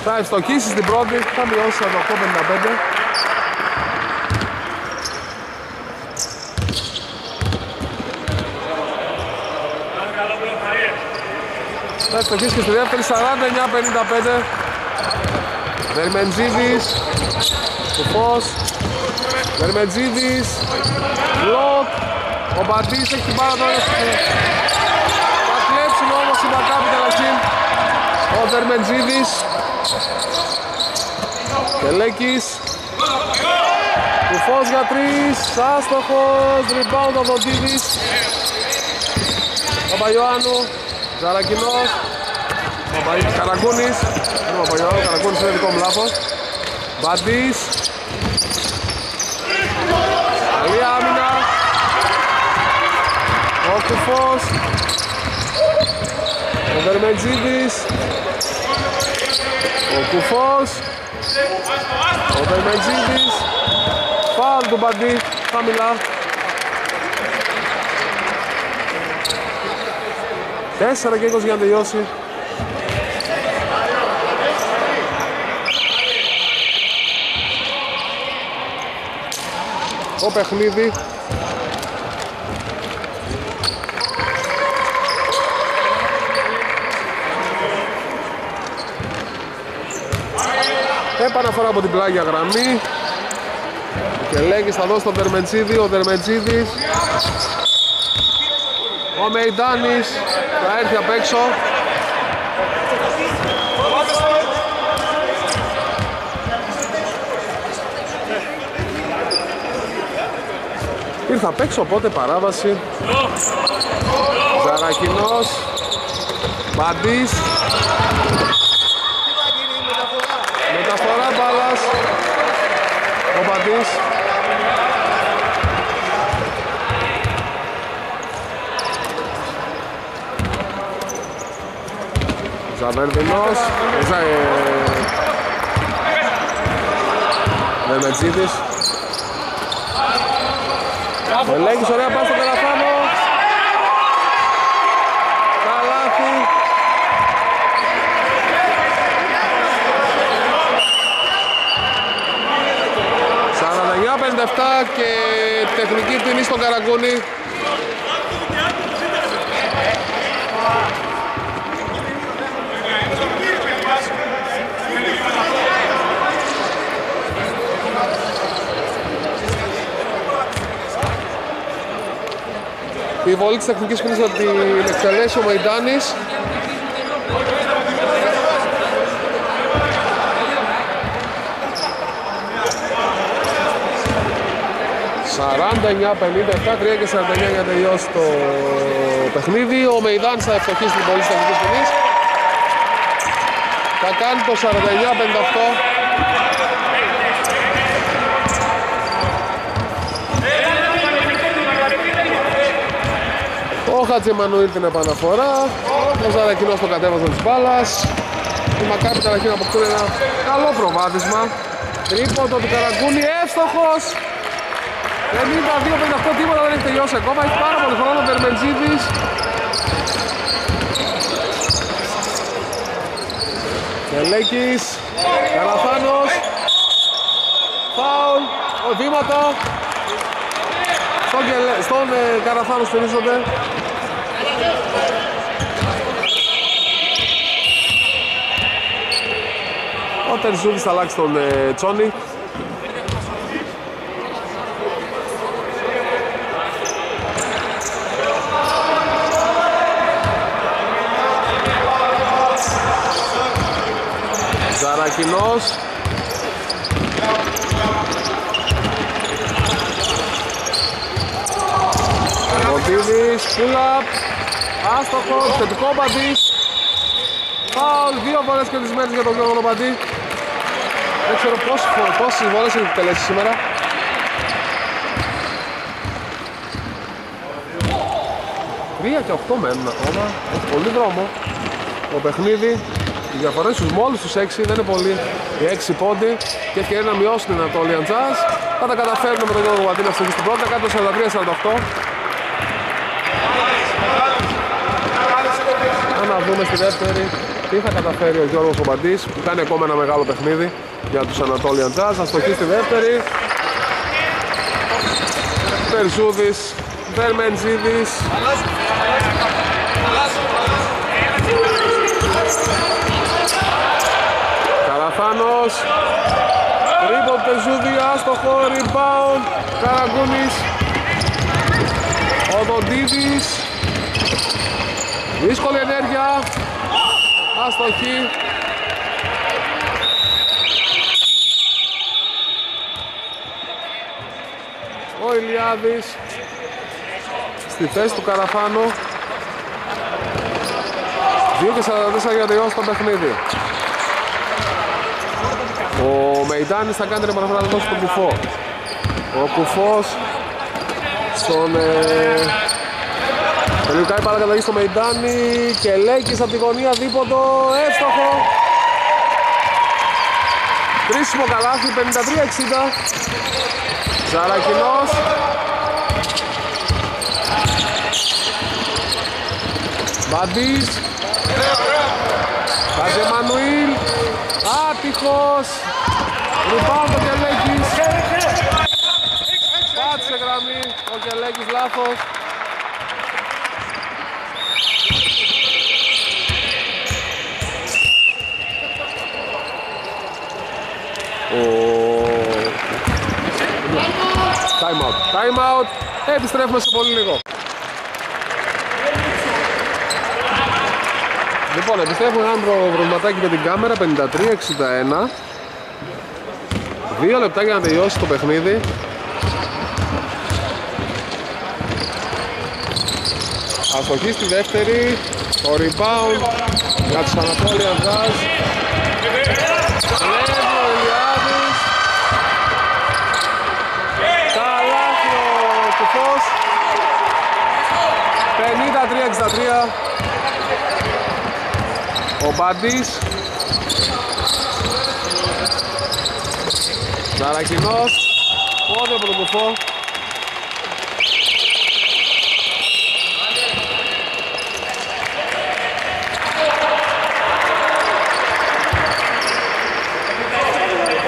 Θα ευστοχίσει στην πρώτη, θα μειώσει το οκτώ πενήντα πέντε. Θα ευστοχίσει και στη δεύτερη, σαράντα εννιά πενήντα πέντε. Δερμετζίδης, Κουφός, Δερμετζίδης, Λοκ, ο Μπαντής έχει την πάρα τώρα. Θα κλέψουν όμως οι Μακάβοι καταρχήν. Ο Δερμετζίδης, Τελέκης, Κουφός για τρεις, άστοχος, rebound ο Δοντίδης, Παπαγιωάννου, Ζαρακινός, Καραγκούνης, είναι ο Παπαγιωάννου, Καραγκούνης είναι δικό μου λάθος. Μπαντής, καλή άμυνα, ο Κουφός, ο Δερμετζίδης, ο Κουφός, ο Δερμετζίδης, φάουλ του Μπαντή, χαμηλά. τέσσερα και είκοσι για να τελειώσει. Το παιχνίδι επαναφορά από την πλάγια γραμμή και Λέγκης θα δώσει στον Δερμετζίδη, ο Δερμετζίδης, ο Μεϊντάνης θα έρθει απ' έξω. Ήρθα απ' έξω, οπότε παράβαση. Ζαρακινός, Μπαντής, μεταφορά μπάλας, ο Μπαντής. Ζαβερδινός, Δερμετζίδης. Ελέγχεις ωραία πάσα στον Καλαφάνο. Καλάθι. σαράντα εννιά πενήντα επτά και τεχνική ποινή στον Καραγκούνη. Η βολή της τεχνικής ποινής θα την εκτελέσει ο Μεϊντάνης. σαράντα εννιά πενήντα επτά, τρία και σαράντα εννιά για να τελειώσει το παιχνίδι. Ο Μεϊντάνης θα ευτυχίσει την βολή της τεχνικής ποινής. Θα κάνει το σαράντα εννιά πενήντα οκτώ. Ο Χατζημανουήλ την επαναφορά, ο Ζαρακινός το κατέβαζαν της μπάλας. Η Μακάβη καταρχήν αποκτούν ένα καλό προβάδισμα. Τρίποντο του Καραγκούνη, εύστοχος! πενήντα δύο πενήντα οκτώ, τίποτα δεν έχει τελειώσει ακόμα, έχει πάρα πολύ χρόνο ο Δερμετζίδης. Τελέκης, Καλαφάνος, φάουλ, οδήματα. Στον, στον ε, Καραθάνο στηρίζονται. Ο Τερζούδης θα αλλάξει τον ε, Τσόνι. Ζαρακινός. Ροντίδης, pull-up, άστοχο, θετικό Μπαντής. Φάουλ, δύο φορές κερδισμένες για τον Γιώργο Κολοπαντή. Δεν ξέρω πόσες, πόσες βολές έχει εκτελέσει σήμερα. τρία και οκτώ μένουν ακόμα, έχει πολύ δρόμο το παιχνίδι. Οι διαφορές στους μόλις τους έξι δεν είναι πολύ, οι έξι πόντι και ευκαιρία να μειώσουν την Ανατολία Jazz. Θα τα καταφέρουν με τον Γιώργο Κολοπαντή να στείλει στην πρώτα, κάτω σαράντα τρία σαράντα οκτώ. Να δούμε στη δεύτερη τι θα καταφέρει ο Γιώργος Κολοπαντής που κάνει ακόμα ένα μεγάλο παιχνίδι για τους Anatolian Jazz. Αστοχή στη δεύτερη. Περζούδης, Βερμεντζίδης. Καραθάνος. Ρίμπον Περζούδη, άστοχο, rebound. Καραγκούνης. Οδοντίδης. Δύσκολη ενέργεια, αστοχή. Ο Ηλιάδης στη θέση του Καραφάνου. δύο και σαράντα τέσσερα για τελειώσει το παιχνίδι. Ο Μεϊντάνης θα κάνει την επαναφορά στον Κουφό. Ο Κουφός στον... Ε... Τελικά η παρακαταγή στο Μεϊντάνη και Λέκης από τη γωνία, δίποτο, εύστοχο. Κρίσιμο καλάθι, πενήντα τρία εξήντα. Ζαρακινός. Μπαντής. Χατζεμανουήλ. Άτυχος. Ρουπάντο και Λέκης. Πάτησε γραμμή, ο Κελέκης λάθος. Time out, time out, επιστρέφουμε σε πολύ λίγο. Λοιπόν, επιστρέφουμε ένα προβληματάκι με την κάμερα, πενήντα τρία εξήντα ένα. Δύο λεπτά για να τελειώσει το παιχνίδι. Αστοχή στη δεύτερη, το rebound για τους Anatolian Jazz. πενήντα τρία εξήντα τρία. Ο Μπαντής. Ζαρακινός. Πόδι από τον Κουφό.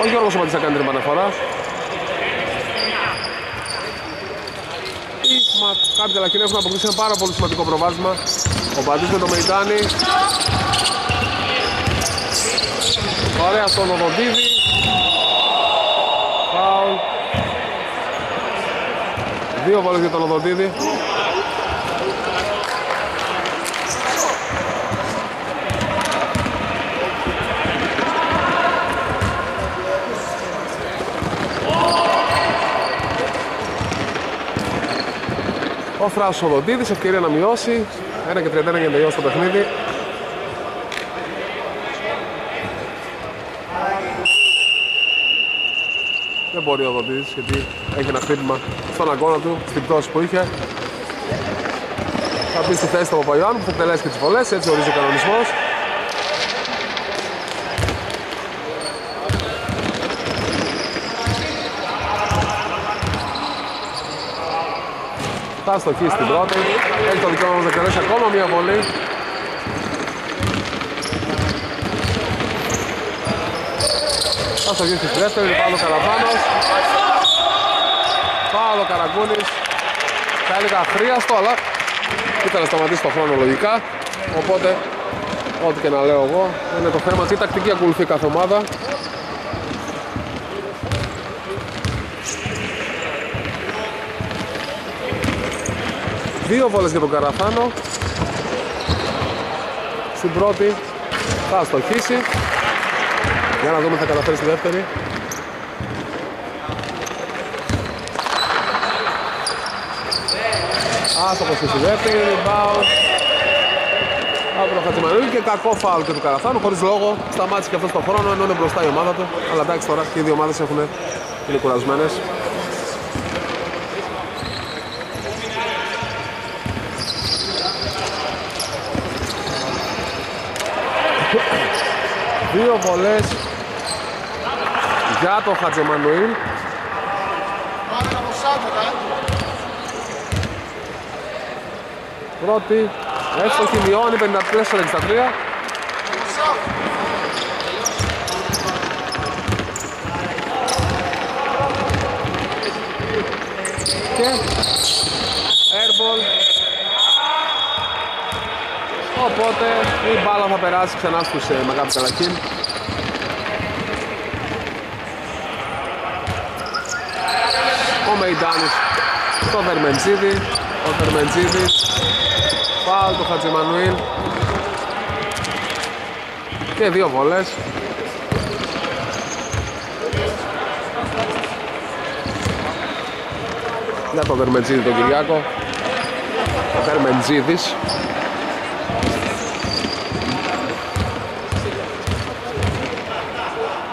Ο Γιώργος ο Μπαντής θα κάνει την επαναφορά. Κάποιοι αλλαχήνοι έχουν αποκτήσει ένα πάρα πολύ σημαντικό προβάδισμα. Ο Μπαντής με το Μεϊντάνη. Ωραία στον Οδοντίδη. Φάουλ. Δύο βολές για τον Οδοντίδη. Ο Φράσος Οδοντίδης, ευκαιρία να μειώσει. ένα και τριάντα ένα για να τελειώσει το παιχνίδι. Δεν μπορεί ο Οδοντίδης γιατί έχει ένα χτύπημα στον αγώνα του, στην πτώση που είχε. Θα μπει στη θέση του Παπαϊωάννου που θα εκτελέσει και τις βολές, έτσι ορίζει ο κανονισμός. Θα στοχίσει στην πρώτη, έχει το δικαίωμα να εκτελέσει ακόμα μία βολή. Θα στοχίσει στη δεύτερη, Παύλο Καραβάνος. Παύλο Καραγκούνης. Θα έλεγα αχρίαστο, αλλά ήταν να σταματήσει το χρόνο λογικά. Οπότε, ό,τι και να λέω εγώ, είναι το θέμα. Τι τακτική ακολουθεί κάθε ομάδα. Δύο βόλες για τον Καραθάνο. Στην πρώτη θα στοχίσει. Για να δούμε θα καταφέρει στη δεύτερη. Άστοχος στη δεύτερη, rebound. Αύριο Χατζημανίλη και κακό φάουλ του Καραθάνου, χωρίς λόγο. Σταμάτησε και αυτό το χρόνο ενώ είναι μπροστά η ομάδα του. Αλλά εντάξει τώρα και οι δύο ομάδες έχουν, είναι κουρασμένες. Δύο βολές για τον Χατζημανίλη. Πρώτη, εύστοχη, μειώνει πενήντα τέσσερα εξήντα τρία. Και airball. Οπότε η μπάλα θα περάσει ξανά στους Μακάμπι Καλακίν. Ο Μεϊντάνης στο Βερμεντζίδη. Ο Βερμεντζίδης φάουλ του Χατζημανουήλ και δύο βολές. Για τον Βερμεντζίδη τον Κυριάκο. Ο Βερμεντζίδης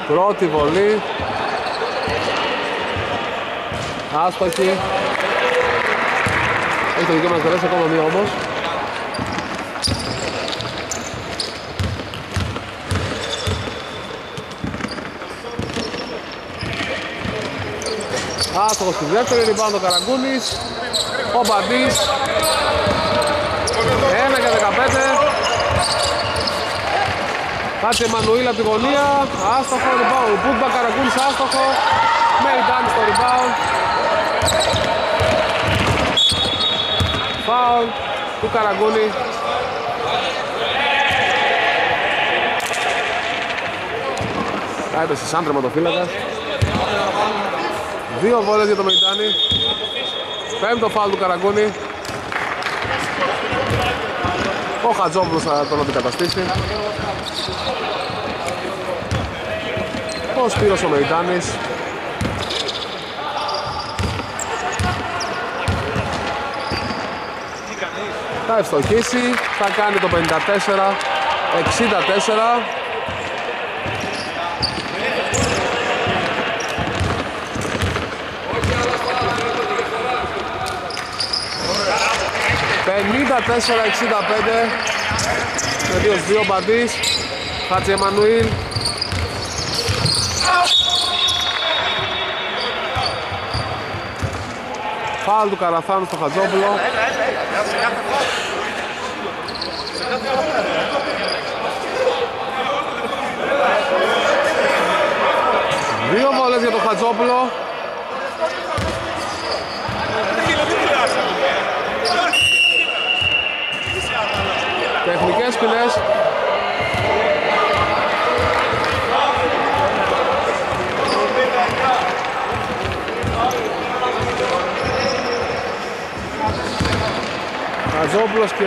πρώτη βολή άστοχη. Έχει το δικαίωμα να τελέσει ακόμα μία όμως. Άστοχος στη δεύτερη, rebound ο Καραγκούνης, ο Μπαντής. Ένα και δεκαπέντε. Κάτσε Μανουήλ από τη γωνία, άστοχο rebound, Μπούτμπα, Καραγκούνης άστοχο, Μεϊντάνης στο rebound. Φάουλ του Καραγκούνη. Κάτσε σαν τερματοφύλακας. Δύο βόλες για το Μεϊντάνη. Πέμπτο φάουλ του Καραγκούνη. Ο Χατζόπουλος θα τον αντικαταστήσει. Ο Σπύρος ο Μεϊντάνης. Θα ευστοχίσει, θα κάνει το πενήντα τέσσερα εξήντα τέσσερα. πενήντα τέσσερα εξήντα πέντε. Με δύο δύο Μπαντής, Χατζημανουήλ. Φάουλ του Καραθάνου στο Χατζόπουλο. Δύο βολές για τον Χατζόπουλο. Τεχνικές ποινές. Χατζόπουλος και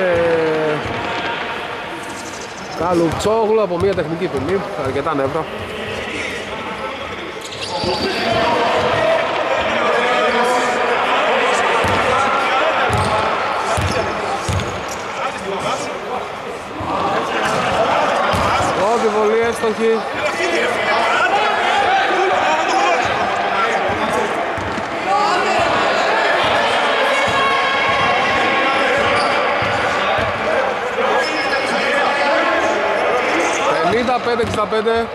Καλουτσόγλου από μια τεχνική ποινή, αρκετά νεύρα. Πρώτη βολή εύστοχη. πενήντα πέντε εξήντα πέντε.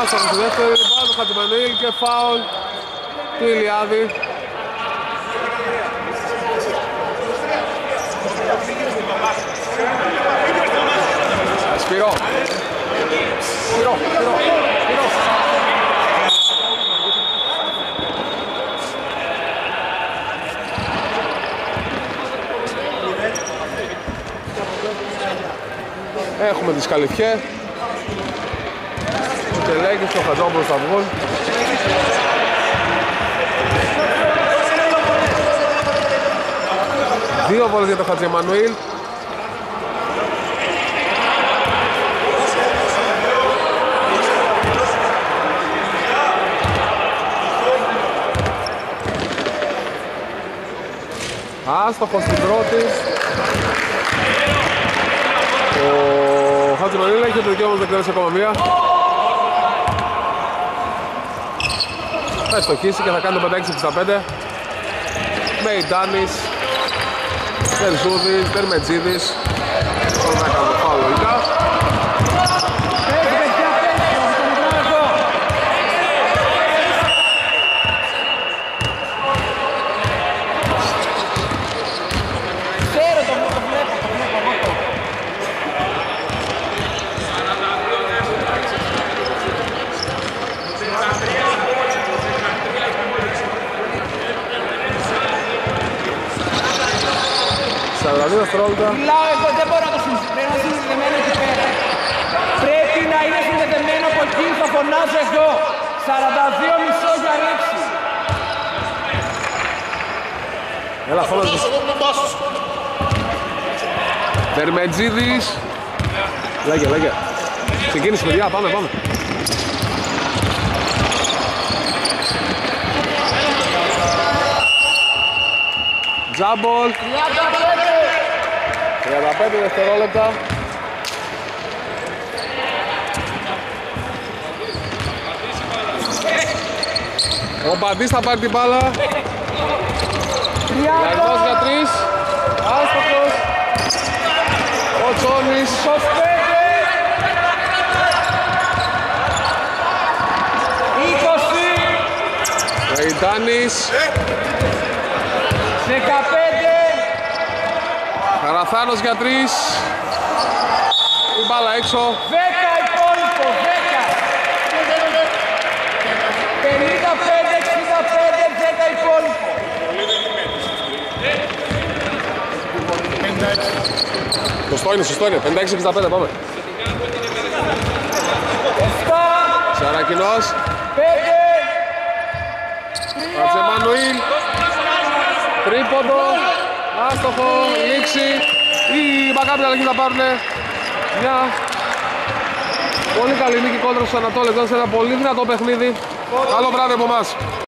Άστοχο στη δεύτερη, rebound του Χατζημανουήλ και φάουλ του Ηλιάδη. Σπυρό, Σπυρό, Σπυρό, Σπυρό. Έχουμε τις καλυφιέ. Ο Τελέγκης και ο Χατζόπουλος θα βγουν. Δύο βόλες για τον Χατζημανουήλ. Άστοχος στην πρώτη. Ο Χατζημανίλα είχε το δικαίωμα να κλέψει ακόμα μία. Θα εστοχίσει και θα κάνει το πενήντα έξι εξήντα πέντε. Μεϊντάνης, Τερζούδης, Τερμετζίδης. Τώρα να κάνω φάουλ λογικά. Μιλάω εγώ, δεν μπορώ να το συζητήσω. Πρέπει να είναι συνδεδεμένο εκεί πέρα. Πρέπει να είναι συνδεδεμένο από εκεί που φωνάζω εγώ. σαράντα δύο μισό για Ρέξη. Έλα, φωνάζω. Τερμετζίδης. Λέγε, λέγε. Ξεκίνησε, παιδιά, πάμε, πάμε. Τζάμπολ. τριάντα πέντε δευτερόλεπτα. Ο Μπαντής θα πάρει την μπάλα. Λαϊνός για τρεις. Άστοχος. Ο Τσόνης. είκοσι. Μεϊντάνης. δεκαπέντε. Καραθάνος για τρεις. Η μπάλα έξω. δέκα υπόλοιπο, δέκα. πενήντα πέντε εξήντα πέντε, δέκα υπόλοιπο. Σωστό είναι, σωστό είναι. πενήντα έξι εξήντα πέντε, πάμε. εφτά. Σαρακινός. πέντε. Χατζεμανουήλ. Τρίποντο. Άστοχο, λήξη. Οι Μακάμπι Αλλαγή θα πάρουνε μια πολύ καλή νίκη κόντρα στους Ανατόλες. Ήταν ένα πολύ δυνατό παιχνίδι. Καλό βράδυ από εμάς.